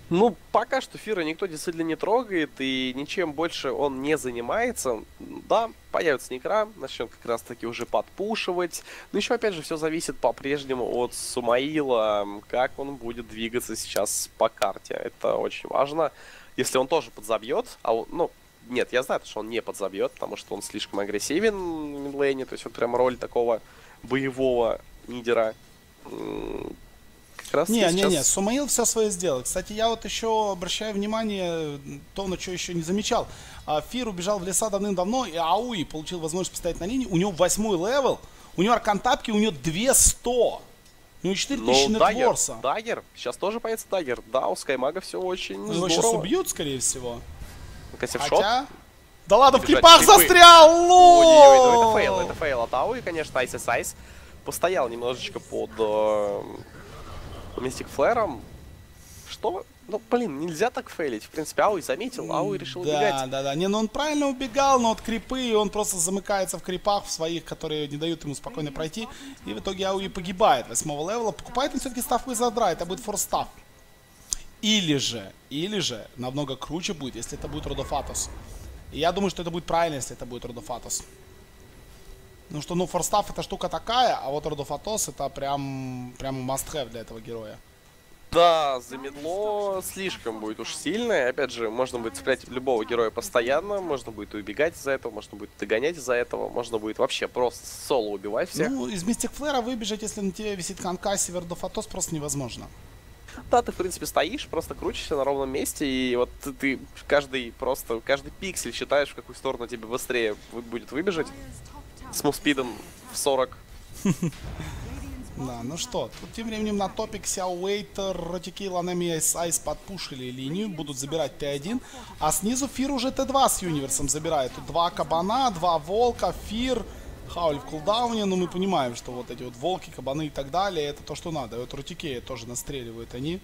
Ну, пока что Фира никто действительно не трогает, и ничем больше он не занимается. Да, появится Некра, начнет как раз таки уже подпушивать. Но еще, опять же, все зависит по-прежнему от Сумаила, как он будет двигаться сейчас по карте. Это очень важно. Если он тоже подзабьет, нет, я знаю, что он не подзабьет, потому что он слишком агрессивен в мидлейне, то есть вот прям роль такого боевого лидера. Как раз не, Сумаил все свое сделал. Кстати, я вот еще обращаю внимание, то, на что еще не замечал. Фир убежал в леса давным-давно, и Ауи получил возможность поставить на линии. У него 8-й левел, у него аркан тапки, у него 2100. Ну и 4000 нетворса. Даггер, сейчас тоже появится Даггер. Да, у Скаймага все очень здорово. Его сейчас убьют, скорее всего. Хотя... Да ладно, в клипах застрял! Ой-ой-ой, это фейл от Ауи, конечно, Iceiceice постоял немножечко под Mystic Flare'ом. Что? Ну, блин, нельзя так фейлить. В принципе, Ауи заметил, Ауи решил убегать. Да. Не, ну он правильно убегал, но от крипы, и он просто замыкается в крипах в своих, которые не дают ему спокойно пройти. И в итоге Ауи погибает 8-го левела. Покупает он все-таки ставку из-за драйв, это будет форстав. Или же намного круче будет, если это будет Родофатос. И я думаю, что это будет правильно, если это будет Родофатос. Ну что, ну, форстаф это штука такая, а вот Родофатос это прям must have для этого героя. Да, замедло слишком будет уж сильное. Опять же, можно будет цеплять любого героя постоянно, можно будет убегать из-за этого, можно будет догонять из-за этого, можно будет вообще просто соло убивать всех. Ну, из Мистик Флэра выбежать, если на тебе висит Ханка, Севердофатос, просто невозможно. Да, ты в принципе стоишь, просто крутишься на ровном месте, и вот ты каждый пиксель считаешь, в какую сторону тебе быстрее будет выбежать. С мувспидом в 40. Да, ну что, тут тем временем на топик Xiao8, Ротк, Lanm и Iceiceice подпушили линию, будут забирать Т1, а снизу Фир уже Т2 с Юниверсом забирает. Тут 2 кабана, 2 волка, Фир, Хауль в кулдауне, но мы понимаем, что вот эти вот волки, кабаны и так далее, это то, что надо. Вот Ротк тоже настреливают они.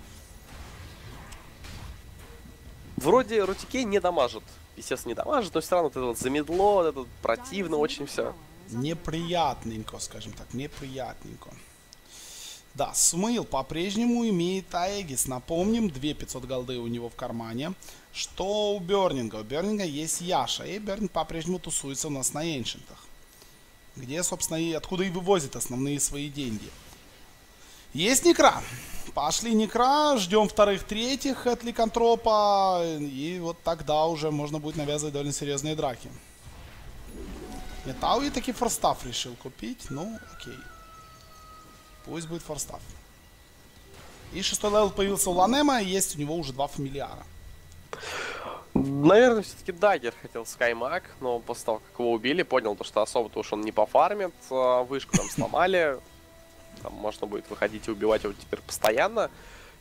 Вроде Ротк не дамажит, естественно, не дамажит, но все равно вот это вот замедло, вот это вот противно очень все. Неприятненько, скажем так, неприятненько. Да, Sumail по-прежнему имеет Аегис. Напомним, 2500 голды у него в кармане. Что у Бёрнинга? У Бёрнинга есть Яша. И Бёрнинг по-прежнему тусуется у нас на Эншентах. Где, собственно, и откуда и вывозит основные свои деньги. Есть Некра. Пошли Некра. Ждем вторых-третьих от Ликантропа. И вот тогда уже можно будет навязывать довольно серьезные драки. Нет, Ауи таки форстаф решил купить. Ну, окей. Пусть будет форстаф. И 6-й левел появился у Ланема, и есть у него уже 2 фамильяра. Наверное, все-таки дагер хотел Скаймак, но после того, как его убили, понял, что особо-то уж он не пофармит. Вышку там сломали. Там можно будет выходить и убивать его теперь постоянно.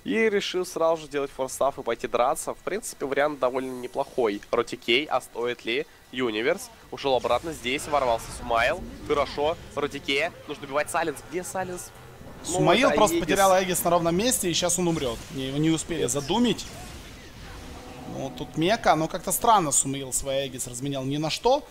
И решил сразу же делать форстаф и пойти драться. В принципе, вариант довольно неплохой. Ротикей, а стоит ли? Юниверс ушел обратно, здесь ворвался Sumail. Хорошо, Ротикей. Нужно убивать Саленс. Где Саленс? Sumail ну, просто потерял Аегис на ровном месте, и сейчас он умрет. Его не успели задумить. Ну, тут Мека, но как-то странно Sumail свой Аегис разменял ни на что.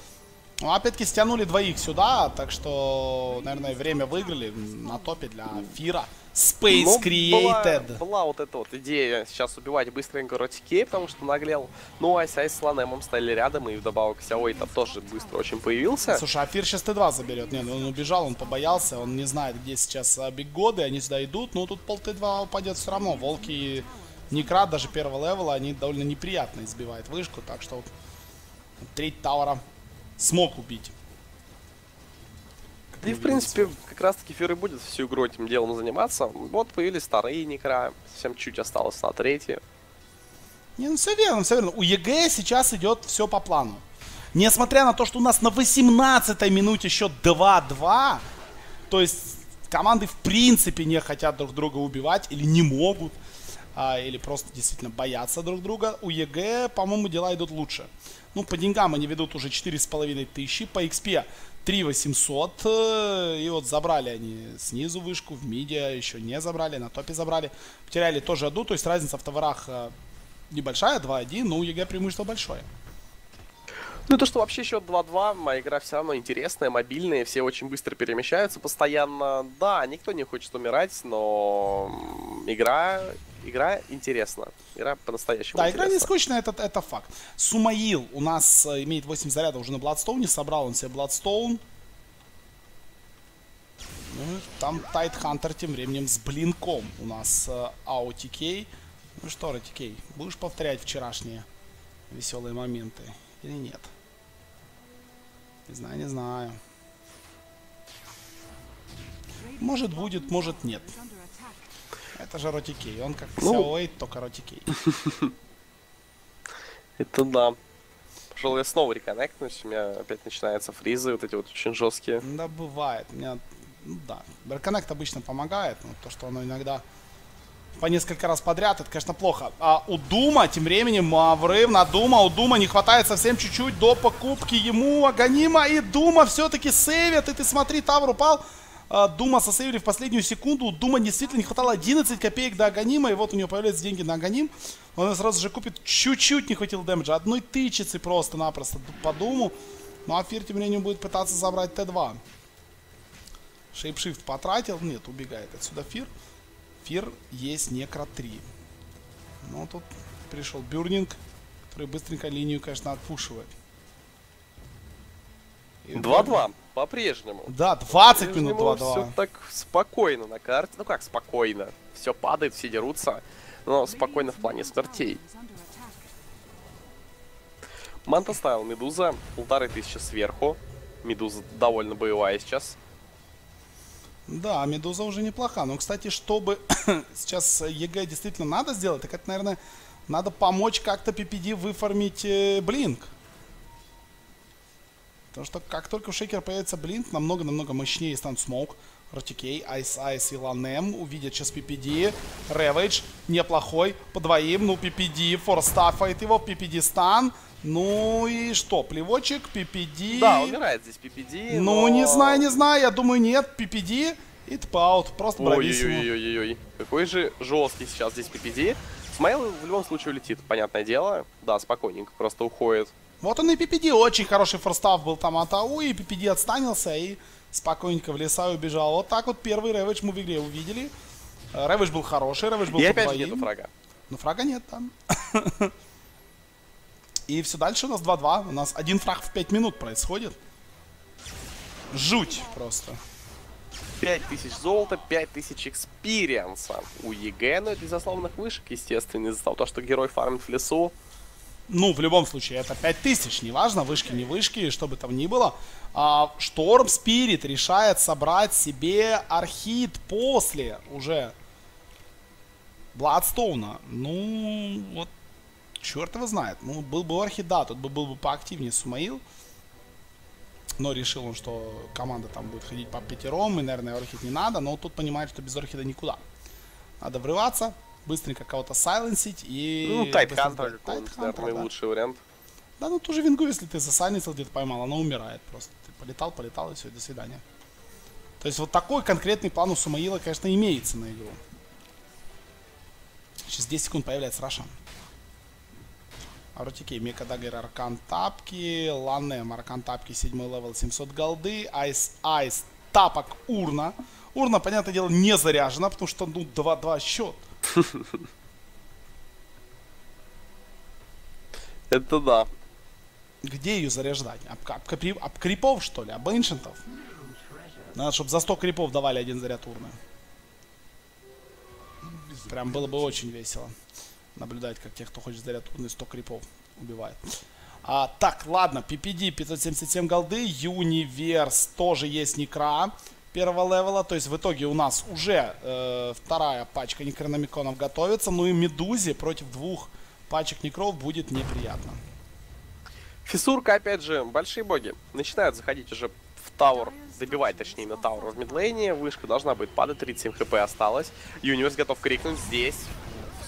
Но опять-таки стянули двоих сюда, так что, наверное, время выиграли на топе для Фира. Space ну, Created. Была вот эта вот идея сейчас убивать быстренько Ротикей, потому что наглел. Ну, Iceiceice с Lanm стали рядом, и вдобавок Xiao8 тоже быстро очень появился. Слушай, а Фир сейчас Т2 заберет. Нет, он убежал, он побоялся, он не знает, где сейчас Биг Годы, они сюда идут, но тут пол Т2 упадет все равно. Волки и Некра, даже первого левела, они довольно неприятно избивают вышку, так что вот треть Тауэра смог убить. И, в принципе, как раз-таки Фир и будет всю игру этим делом заниматься. Вот появились старые Некра, совсем чуть осталось на третье. Не, ну все верно, все верно. У ЕГЭ сейчас идет все по плану. Несмотря на то, что у нас на 18-й минуте счет 2-2, то есть команды в принципе не хотят друг друга убивать или не могут, или просто действительно боятся друг друга, у ЕГЭ, по-моему, дела идут лучше. Ну, по деньгам они ведут уже 4500, по XP 3800, и вот забрали они снизу вышку, в миде еще не забрали, на топе забрали, потеряли тоже аду, то есть разница в товарах небольшая, 2-1, но у ЕГЭ преимущество большое. Ну то, что вообще счет 2-2, моя игра все равно интересная, мобильная, все очень быстро перемещаются постоянно. Да, никто не хочет умирать, но игра интересна. Игра по-настоящему интересна. Да, игра не скучная, это факт. Sumail у нас имеет 8 зарядов уже на Бладстоуне, собрал он себе Бладстоун. Ну, там Тайтхантер тем временем с блинком у нас Аутикей. Ну что, Ротикей, будешь повторять вчерашние веселые моменты или нет? Не знаю, не знаю. Может будет, может нет. Это же Ротикей. Он как Xiao8, только Ротикей. Это да. Пошел я снова реконнектнусь. У меня опять начинаются фризы, вот эти вот очень жесткие. Да, бывает. У меня, да. Реконнект обычно помогает, но то, что оно иногда по несколько раз подряд, это, конечно, плохо. А у Дума, тем временем, врыв на Дума. У Дума не хватает совсем чуть-чуть до покупки ему Аганима. И Дума все-таки сейвит. И ты смотри, Тавр упал. Дума сосейвили в последнюю секунду. У Дума действительно не хватало 11 копеек до Аганима. И вот у него появляются деньги на Аганим. Он сразу же купит. Чуть-чуть не хватило дэмэджа. Одной тычицы просто-напросто по Думу. Ну а Фир, тем временем, будет пытаться забрать Т2. Шейпшифт потратил. Нет, убегает отсюда Фир. Фир есть Некро 3. Но тут пришел Burning, который быстренько линию, конечно, отпушивает. 2-2 по-прежнему. Да, 20 минут 2-2. Все так спокойно на карте. Ну как спокойно? Все падает, все дерутся. Но спокойно в плане стартей. Манта ставил Медуза. 1500 сверху. Медуза довольно боевая сейчас. Да, Медуза уже неплоха. Но, кстати, чтобы сейчас ЕГЭ действительно надо сделать, так это, наверное, надо помочь как-то PPD выформить блинк. Потому что как только у Шейкера появится блинк, намного-намного мощнее станут Смоук, Ротикей, Iceiceice и Lanm. Увидят сейчас PPD. Ravage неплохой по двоим. Ну, PPD форстафает его, PPD стан. Ну и что, плевочек, PPD. Да, умирает здесь PPD, но... Ну, не знаю, я думаю, нет, PPD и тпаут, просто брависсимо. Ой-ой-ой-ой, какой же жесткий сейчас здесь PPD. Смайл в любом случае улетит, понятное дело. Да, спокойненько, просто уходит. Вот он и PPD, очень хороший форстав был там от Ауи, и PPD отстанился и спокойненько в леса убежал. Вот так вот первый реведж мы в игре увидели. Реведж был хороший, реведж был по двоим. И опять нету фрага. Но фрага нет там. И все дальше у нас 2-2. У нас один фраг в 5 минут происходит. Жуть просто. 5000 золота, 5000 экспириенса у ЕГЭ. Но это из-за славных вышек, естественно. Из-за того, что герой фармит в лесу. Ну, в любом случае, это 5000. Неважно, вышки, не вышки, что бы там ни было. Шторм Спирит решает собрать себе архит после уже Бладстоуна. Ну, вот. Черт его знает. Ну, был бы Орхи, да, тут бы был бы поактивнее Сумаил. Но решил он, что команда там будет ходить по пятером, и, наверное, Орхид не надо. Но тут понимает, что без Орхида никуда. Надо врываться, быстренько кого-то сайленсить и... Ну, Тайтхантер, наверное, лучший вариант. Да, ну, ту же Вингу, если ты засайленсил, где-то поймал, она умирает просто. Ты полетал, полетал, и все, до свидания. То есть вот такой конкретный план у Сумаила, конечно, имеется на игру. Через 10 секунд появляется Раша. Ротикей, Мека Даггер, Аркан Тапки, Ланем, Аркан Тапки, 7 левел, 700 голды, Iceiceice, Тапок, Урна. Урна, понятное дело, не заряжена, потому что, ну, 2-2 счет. Это да. Где ее заряжать? Об крипов, что ли? Об эншентов? Надо, чтобы за 100 крипов давали один заряд Урны. Прям было бы очень весело. Наблюдать, как тех, кто хочет заряд урны, 100 крипов убивает. Так, ладно, PPD 577 голды, Universe тоже есть некра первого левела. То есть в итоге у нас уже вторая пачка некрономиконов готовится. Ну и Медузе против двух пачек некров будет неприятно. Фиссурка, опять же, большие боги. Начинают заходить уже в Тауэр. Добивать, точнее, на Тауэр в мидлейне. Вышка должна будет падать, 37 хп осталось. Universe готов крикнуть здесь.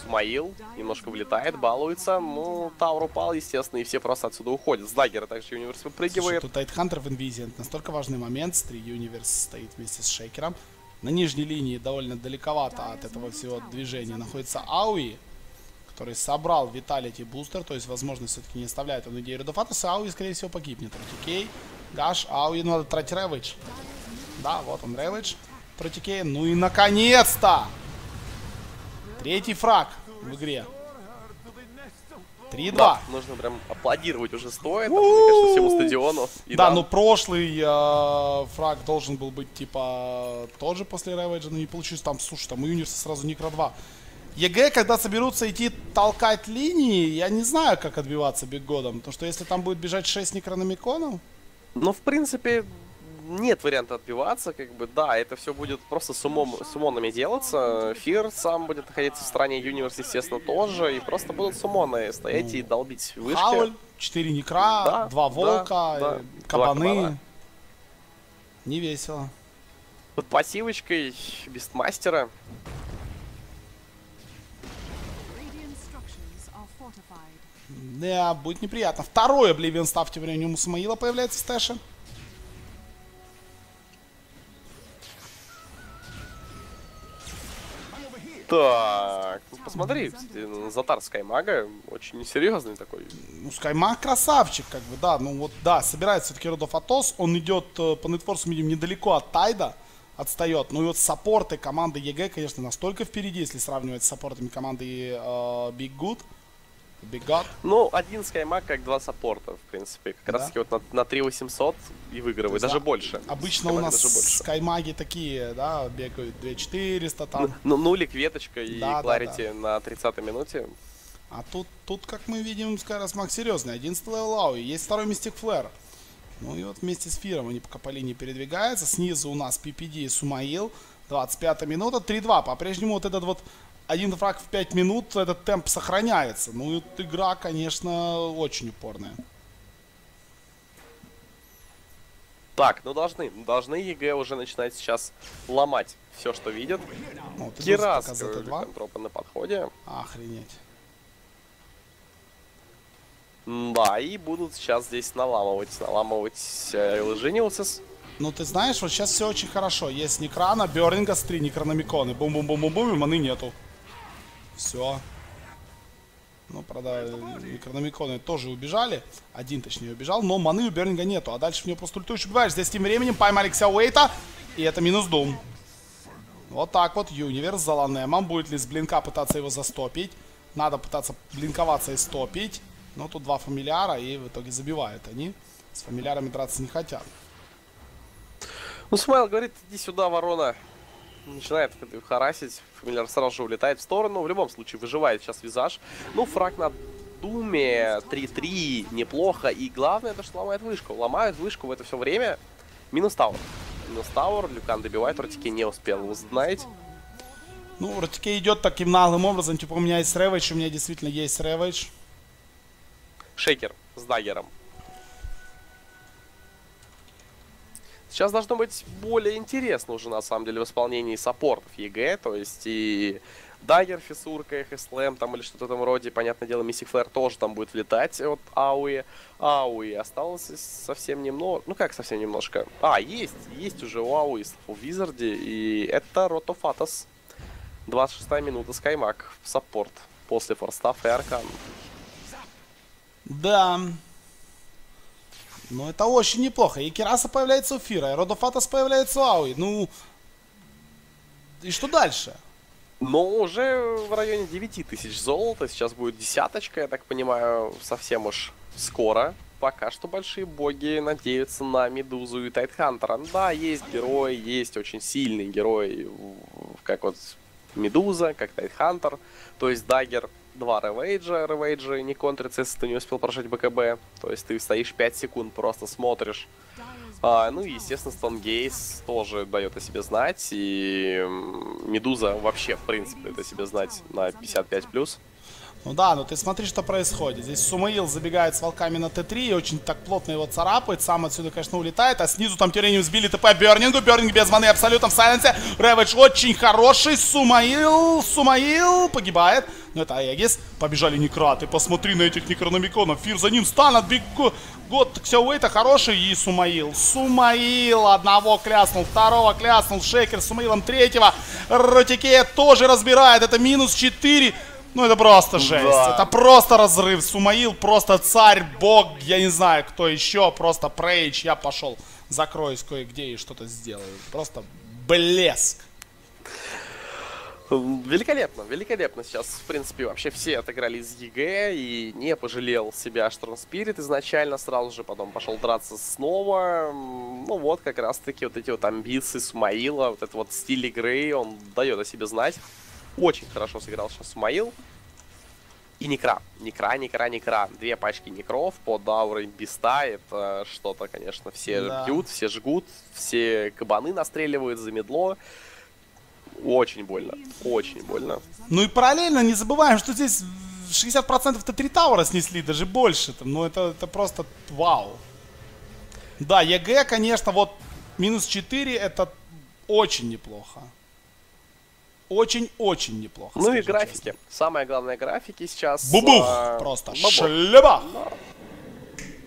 Маил немножко влетает, балуется. Ну, Тауэр упал, естественно, и все просто отсюда уходят. С Даггера также Universe выпрыгивает. Слушай, тут Тайтхантер в инвизиент. Настолько важный момент. 3 Universe стоит вместе с Шейкером. На нижней линии довольно далековато от этого всего движения находится Ауи, который собрал Виталити бустер. То есть, возможно, все-таки не оставляет он идею Рудофатуса. Ауи, скорее всего, погибнет. Ротикей, Гаш, Ауи. Ну, надо тратить Рэвидж. Да, вот он, Рэвидж. Ротикей. Ну и, наконец-то! Третий фраг в игре. 3-2. Да, нужно прям аплодировать уже стоит. Мне кажется, всему стадиону. И да, ну прошлый фраг должен был быть, типа, тоже после ревейджа, но не получилось. Там, слушай, там у Юниверса сразу Некро 2. ЕГЭ, когда соберутся идти толкать линии, я не знаю, как отбиваться Биг Годом. Потому что если там будет бежать 6 некрономиконов... Ну, в принципе... Нет варианта отбиваться, как бы, да, это все будет просто сумонами делаться. Фир сам будет находиться в стране, Universe, естественно, тоже. И просто будут сумоны стоять и долбить вышки. Хауль, 4 некра, да, 2 волка, да. Кабаны. 2 кабана. Не весело. Под пассивочкой, без мастера. Да, будет неприятно. Второй обливион ставьте время у Сумаила появляется в стэше. Так, ну посмотри, кстати, Затар Скаймага очень серьезный такой. Ну, Скаймаг красавчик, как бы, да. Ну вот, да, собирается все-таки Родов Атос. Он идет по нетфорсу, видим, недалеко от Тайда. отстает. Ну и вот саппорты команды ЕГЭ, конечно, настолько впереди, если сравнивать с саппортами команды Big God. Ну, один скаймак, как два саппорта, в принципе. Как раз таки вот на 3800 и выигрывают, даже больше. Обычно у нас скаймаги такие, да, бегают 2400 там. Ну, нулик, веточка и кларити на 30-й минуте. А тут, как мы видим, Скайросмак серьезный. 11 левел Ауи. Есть второй Мистик Флэр. Ну и вот вместе с Фиром они пока по линии передвигаются. Снизу у нас PPD и Сумаил. 25-я минута. 3-2. По-прежнему вот этот вот один фраг в 5 минут, этот темп сохраняется. Ну и игра, конечно, очень упорная. Так, ну должны ЕГЭ уже начинать сейчас ломать все, что видят. Вот, Кирас, контропа на подходе. Охренеть. Да, и будут сейчас здесь наламывать Evil Geniuses. Ну, ты знаешь, вот сейчас все очень хорошо. Есть Некрана, Бёрнинга с 3 Некрономиконы. Бум-бум-бум-бум-бум, и маны нету. Все. Ну, правда, Некрономиконы тоже убежали. Один, точнее, убежал, но маны у Бёрнинга нету. А дальше в него просто ультуешь, убиваешь. Здесь тем временем поймали Xiao8, и это минус Doom. Вот так вот, Universe за Ланемом. Будет ли с блинка пытаться его застопить? Надо пытаться блинковаться и стопить. Но тут два фамильяра, и в итоге забивают они. С фамильярами драться не хотят. Ну, Смайл говорит, иди сюда, ворона. Начинает харасить. Фамильяр сразу же улетает в сторону. В любом случае, выживает сейчас визаж. Ну, фраг на думе. 3-3. Неплохо. И главное, это что ломает вышку. Ломают вышку в это все время. Минус Тауэр. Минус Тауэр. Люкан добивает. Ротике не успел узнать. Ну, Ротике идет таким наглым образом. Типа, у меня есть ревейдж. У меня действительно есть ревейдж. Шейкер с даггером. Сейчас должно быть более интересно уже, на самом деле, в исполнении саппортов ЕГЭ. То есть и даггер, фисурка, ХСЛМ там или что-то в этом роде. Понятное дело, Миссик Флэр тоже там будет влетать от Ауи. Ауи осталось совсем немного. Ну как совсем немножко? А, есть уже у Ауи в Визарде. И это Ротофатас. 26-я минута, скаймак в саппорт после форстафа и аркан. Да. Но это очень неплохо. И Кираса появляется у Фира, и Родофатас появляется у Ауи. Ну, и что дальше? Но уже в районе 9000 золота. Сейчас будет десяточка, я так понимаю, совсем уж скоро. Пока что большие боги надеются на Медузу и Тайтхантера. Да, есть герои, есть очень сильные герои, как вот Медуза, как Тайтхантер. То есть даггер. Два ревейджа не контрится, если ты не успел прожать БКБ. То есть ты стоишь 5 секунд, просто смотришь. Ну и, естественно, Стонгейс тоже дает о себе знать. И Медуза вообще, в принципе, дает о себе знать на 55+. Ну да, но ты смотри, что происходит. Здесь Сумаил забегает с волками на Т3 и очень так плотно его царапает. Сам отсюда, конечно, улетает. А снизу там Тюрением сбили ТП Бёрнингу. Бёрнинг без маны абсолютно в сайленсе. Реведж очень хороший. Сумаил погибает. Но это Аегис. Побежали некраты. Посмотри на этих некрономиконов. Фир за ним. Стан от Биг Год. Xiao8 хороший. И Сумаил. Сумаил одного кляснул, второго кляснул. Шейкер с Сумаилом третьего. Ротике тоже разбирает. Это минус 4. Ну это просто жесть, это просто разрыв. Сумаил просто царь, бог, я не знаю кто еще, просто прейдж. Я пошел, закроюсь кое-где и что-то сделаю. Просто блеск. Великолепно, великолепно сейчас, в принципе, вообще все отыграли из ЕГЭ и не пожалел себя Штормспирит изначально, сразу же потом пошел драться снова. Ну вот, как раз таки вот эти вот амбиции Сумаила, вот этот вот стиль игры, он дает о себе знать. Очень хорошо сыграл сейчас Сумаил. И Некра. Некра. Две пачки Некров под аурой Биста. Это что-то, конечно, все бьют, все жгут, все кабаны настреливают за медло. Очень больно. Очень больно. Ну и параллельно не забываем, что здесь 60% Т3 Тауэра снесли, даже больше. Ну это просто вау. Да, ЕГЭ, конечно, вот минус 4 это очень неплохо. Очень-очень неплохо. Ну и графики. Честно. Самое главное, графики сейчас. Бубух! Просто шлебах!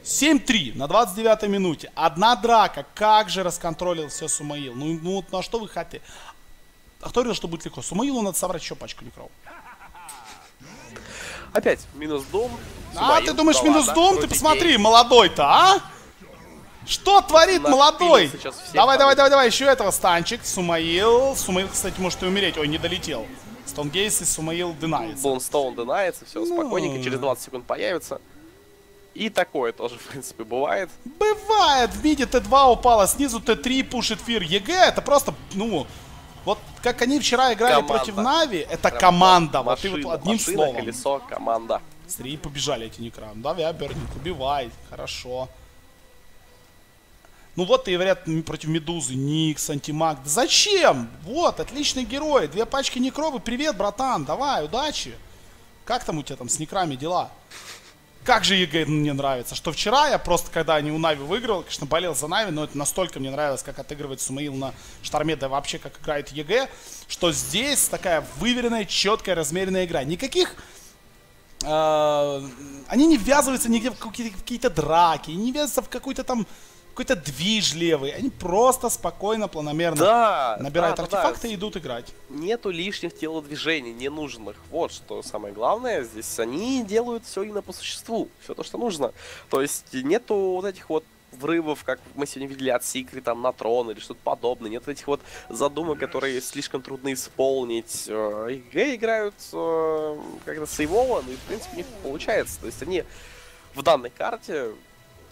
7-3 на 29-й минуте. Одна драка. Как же расконтролил все Сумаил. Ну вот на что вы хотите? А кто говорил, что будет легко? Сумаилу надо собрать еще пачку некров. Опять минус дом. Сумаил, ты думаешь минус дом? Ты посмотри, молодой-то, а? Что творит молодой? Давай, давай, давай, давай, еще этого станчик. Сумаил. Сумаил, кстати, может и умереть. Ой, не долетел. Стонгейс и Сумаил динается. Бонстоун динается, все, спокойненько. Через 20 секунд появится. И такое тоже, в принципе, бывает. Бывает. В миде Т2 упала снизу, Т3 пушит Фир. ЕГЭ это просто, ну... Вот как они вчера играли против Na'Vi, это команда. Вот ты вот одним словом. Колесо, команда. Среди побежали эти некрам. Да, Burning убивает. Хорошо. Ну вот и говорят против Медузы, Никс, Антимаг. Да зачем? Вот, отличный герой. Две пачки некровы. Привет, братан. Давай, удачи. Как там у тебя там с некрами дела? Как же ЕГЭ мне нравится. Что вчера я просто, когда не у Na'Vi выиграл, конечно, болел за Na'Vi, но это настолько мне нравилось, как отыгрывает Сумаил на Шторме, да вообще как играет ЕГЭ, что здесь такая выверенная, четкая, размеренная игра. Никаких... они не ввязываются нигде в какие-то драки, не ввязываются в какой-то там... какой-то движ левый. Они просто спокойно, планомерно набирают артефакты и идут играть. Нету лишних телодвижений, ненужных. Вот что самое главное. Здесь они делают все именно по существу. Все то, что нужно. То есть нету вот этих вот врывов, как мы сегодня видели от Secret там, на трон или что-то подобное. Нет этих вот задумок, которые слишком трудно исполнить. ЕГЭ играют как-то сейвованно, и в принципе у них получается. То есть они в данной карте...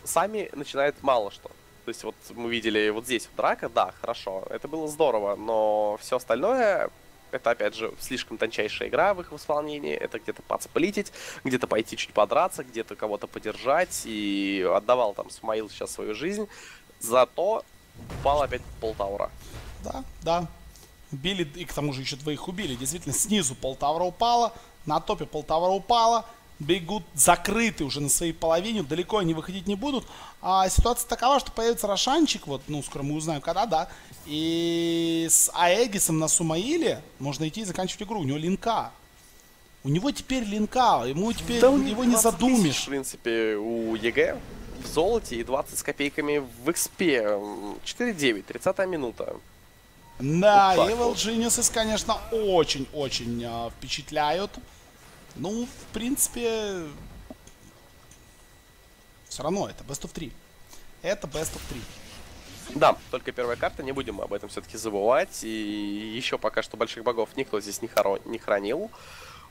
сами начинают мало что. То есть вот мы видели вот здесь вот драка, да, хорошо, это было здорово, но все остальное, это опять же слишком тончайшая игра в их исполнении, это где-то подсплитить, где-то пойти чуть подраться, где-то кого-то подержать, и отдавал там Сумаил сейчас свою жизнь, зато упал опять полтаура. Да, да, убили, и к тому же еще двоих убили, действительно, снизу полтаура упала, на топе полтаура упала, бегут закрыты уже на своей половине, далеко они выходить не будут. А ситуация такова, что появится Рошанчик, вот, ну, скоро мы узнаем, когда, да. И с Аэгисом на Сумаиле можно идти и заканчивать игру. У него линка. У него теперь линка, ему теперь да его не задумишь. 000, в принципе, у ЕГЭ в золоте и 20 с копейками в экспе. 4-9, 30-я минута. Да, вот Evil Geniuses, конечно, очень-очень впечатляют. Ну, в принципе, все равно это Best of 3. Это Best of 3. Да, только первая карта, не будем об этом все-таки забывать. И еще пока что больших богов никто здесь не хранил.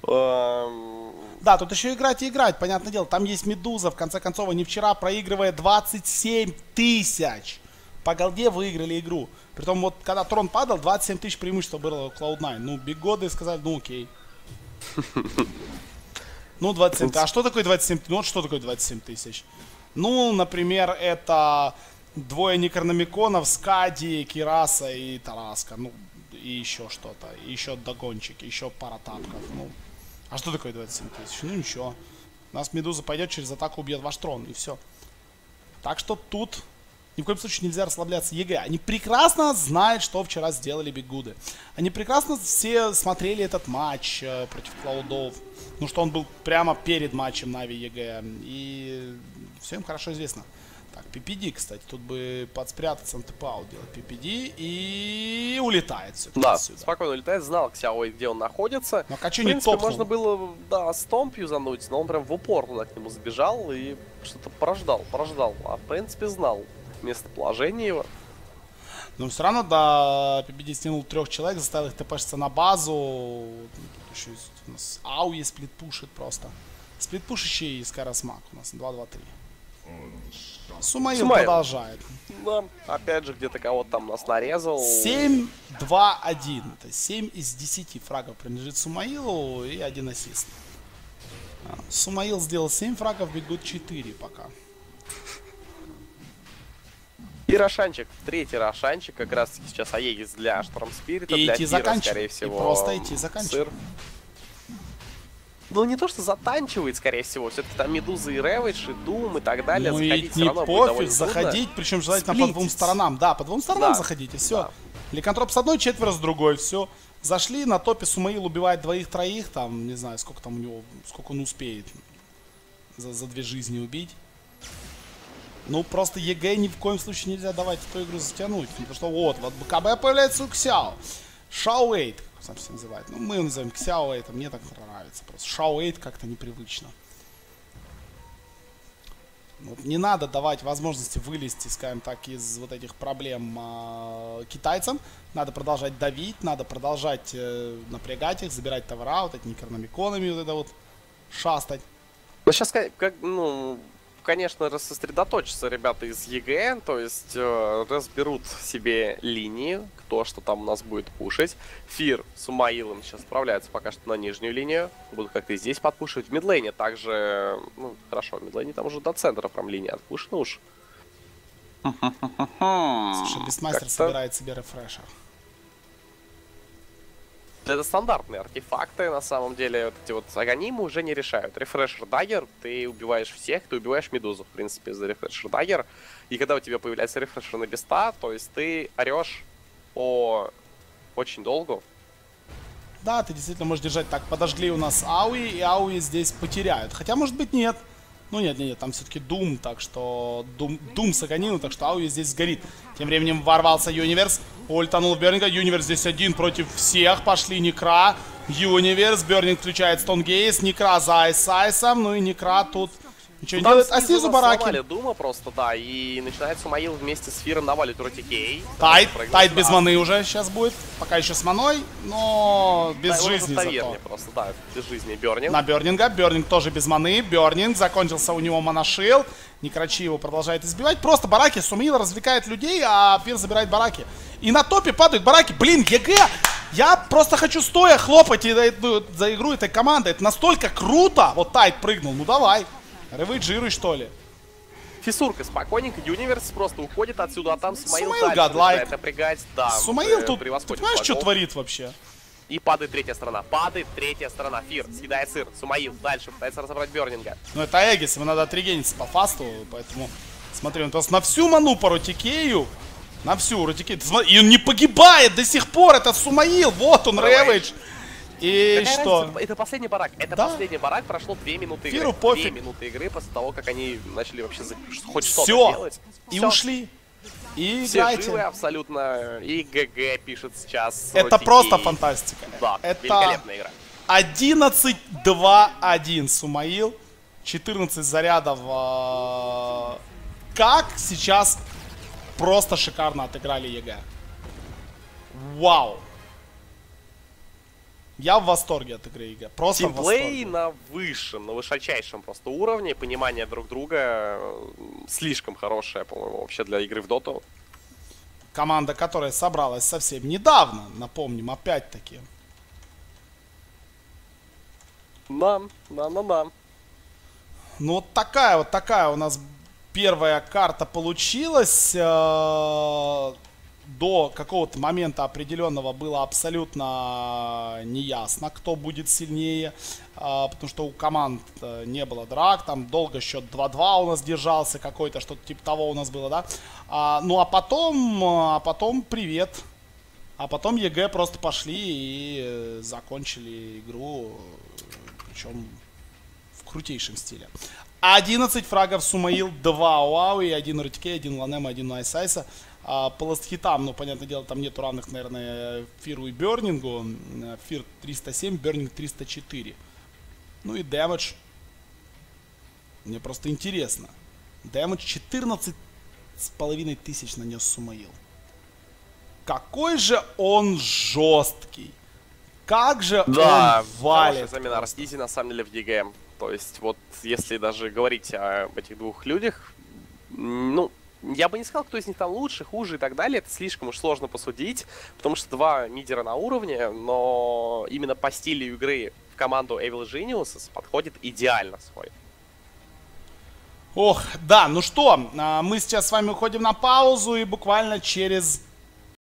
Да, тут еще играть и играть, понятное дело. Там есть Медуза, в конце концов, они вчера, проигрывая 27 000, по голде выиграли игру. Притом вот, когда трон падал, 27 000 преимущества было у Cloud9. Ну, Big God сказали, ну окей. Ну, 27. А что такое 27? Ну, вот что такое 27 000? Ну, например, это двое некрономиконов, Скади, Кираса и Тараска. Ну, и еще что-то. И еще догончик, еще пара тапков. Ну, а что такое 27 000? Ну, ничего. У нас Медуза пойдет через атаку, убьет ваш трон, и все. Так что тут ни в коем случае нельзя расслабляться. ЕГЭ. Они прекрасно знают, что вчера сделали биггуды. Они прекрасно все смотрели этот матч против Клаудов. Ну, что он был прямо перед матчем Na'Vi ЕГЭ. И все им хорошо известно. Так, PPD, кстати. Тут бы подспрятаться, антепаут делать PPD. И улетает все. Да, сюда спокойно улетает. Знал Xiao8, где он находится. Но качу не топнул. Можно было, да, стомп юзануть, но он прям в упор туда к нему забежал и что-то прождал. А в принципе знал местоположение его. Но все равно, да, PPD стянул 3 человек, заставил их тпшиться на базу. Тут еще есть у нас Ауи сплитпушит просто. Сплитпушащий и Скарасмак у нас 2-2-3. Сумаил продолжает. Да, опять же, где-то кого-то там нас нарезал. 7-2-1. Это 7 из 10 фрагов принадлежит Сумаилу и 1 ассист. Сумаил сделал 7 фрагов, бегут 4 пока. И Рошанчик, третий Рошанчик, как раз таки сейчас Аегис для Штормспирита, для Фира, скорее всего. И просто идти заканчивать. Ну, не то, что затанчивает, скорее всего, все-таки там Медуза и Ревидж, и Дум, и так далее. Ну, заходить и не пофиг, заходить, причем желательно по двум сторонам. Да, по двум сторонам заходить, и все. Да. Ликантроп с одной, четверо с другой, все. Зашли, на топе Сумаил убивает двоих-троих, там, не знаю, сколько там у него, сколько он успеет за 2 жизни убить. Ну, просто ЕГЭ ни в коем случае нельзя давать эту игру затянуть. Потому что вот БКБ появляется у Xiao. Xiao8, как он сам себя называет. Ну, мы его называем Xiao8, мне так нравится. Просто Xiao8 как-то непривычно. Вот не надо давать возможности вылезти, скажем так, из вот этих проблем китайцам. Надо продолжать давить, надо продолжать напрягать их, забирать товара, вот этими некрономиконами вот это вот шастать. Ну сейчас, как, ну, конечно, рассосредоточатся ребята из ЕГЭ, то есть разберут себе линии, кто что там у нас будет пушить. Фир с Сумаилом сейчас справляются пока что на нижнюю линию, будут как-то здесь подпушивать. В мидлейне также, ну хорошо, в мидлейне там уже до центра прям линия отпушена уж. Слушай, Бестмастер собирает себе рефрешер. Это стандартные артефакты, на самом деле, вот эти вот аганимы уже не решают. Рефрешер даггер, ты убиваешь всех, ты убиваешь медузу, в принципе, за рефрешер даггер. И когда у тебя появляется рефрешер на беста, то есть ты орешь очень долго. Да, ты действительно можешь держать так. Подожгли у нас Ауи, и Ауи здесь потеряют. Хотя, может быть, нет. Ну, нет, там все-таки Дум, так что... Дум с Аганину, так что Ауи здесь сгорит. Тем временем ворвался Юниверс. Ультанул Бернинга. Юниверс здесь один против всех. Пошли Некра. Юниверс. Бернинг включает Стонгейс. Некра за Айсайсом. Ну и Некра тут ничего не делает. А снизу бараки. Навали Дума просто, да. И начинает Сумаил вместе с Фиром навалить Ротикей. Тайт без маны уже сейчас будет. Пока еще с маной, но без жизни зато. Просто, да, без жизни Бернинг. На Бернинга. Бернинг тоже без маны. Бернинг. Закончился у него моношил. Некрачи его продолжает избивать. Просто бараки. Сумаил развлекает людей, а Фир забирает бараки. И на топе падают бараки. Блин, ЕГЭ! Я просто хочу стоя хлопать и за игру этой команды. Это настолько круто! Вот Тайт прыгнул. Ну давай. Ревейджируй, что ли. Фисурка спокойненько. Юниверс просто уходит отсюда, а там Сумаил гадлайк. Да, Сумаил тут, ты понимаешь, что творит вообще? И падает третья сторона. Падает третья сторона. Фир съедает сыр. Сумаил дальше пытается разобрать Бернинга. Ну это Эгис, ему надо отрегениться по фасту, поэтому... Смотри, он просто на всю ману по Ротикею. На всю Ротикею. И он не погибает до сих пор. Это Сумаил. Вот он, ревейдж. И какая что? Разница? Это последний барак. Это да? Последний барак, прошло 2 минуты игры. Фиру пофиг. 2 минуты игры после того, как они начали вообще хоть что-то делать. И все. Ушли. И все играйте. Живы абсолютно. И ГГ пишет сейчас. Это Ротики. Просто фантастика. Да, это великолепная игра. 11-2-1 Сумаил. 14 зарядов. Как сейчас просто шикарно отыграли ЕГЭ. Вау. Я в восторге от игры ЕГЭ. Просто в восторге. Тимплей на высочайшем просто уровне. Понимание друг друга слишком хорошее, по-моему, вообще для игры в доту. Команда, которая собралась совсем недавно, напомним, опять-таки. На-на-на-на. Ну вот такая у нас первая карта получилась. До какого-то момента определенного было абсолютно неясно, кто будет сильнее, потому что у команд не было драк, там долго счет 2-2 у нас держался какой-то, что-то типа того у нас было, да. Ну а потом привет, а потом ЕГЭ просто пошли и закончили игру, причем в крутейшем стиле. 11 фрагов Сумаил, 2 у Ауи, 1 Ротикей, 1 Ланема, 1 Айсайса. По ластхитам, ну, понятное дело, там нету равных, наверное, Фиру и Бернингу. Фир 307, Бернинг 304. Ну и дэмэдж. Мне просто интересно. Дэмэдж 14,5 тысяч нанес Сумаил. Какой же он жесткий. Как же он валит. Да, замена Ростизи, на самом деле, в ЕГЭ. То есть, вот, если даже говорить об этих двух людях, ну... Я бы не сказал, кто из них там лучше, хуже и так далее. Это слишком уж сложно посудить, потому что два мидера на уровне, но именно по стилю игры в команду Evil Geniuses подходит идеально свой. Ох, да, ну что, мы сейчас с вами уходим на паузу и буквально через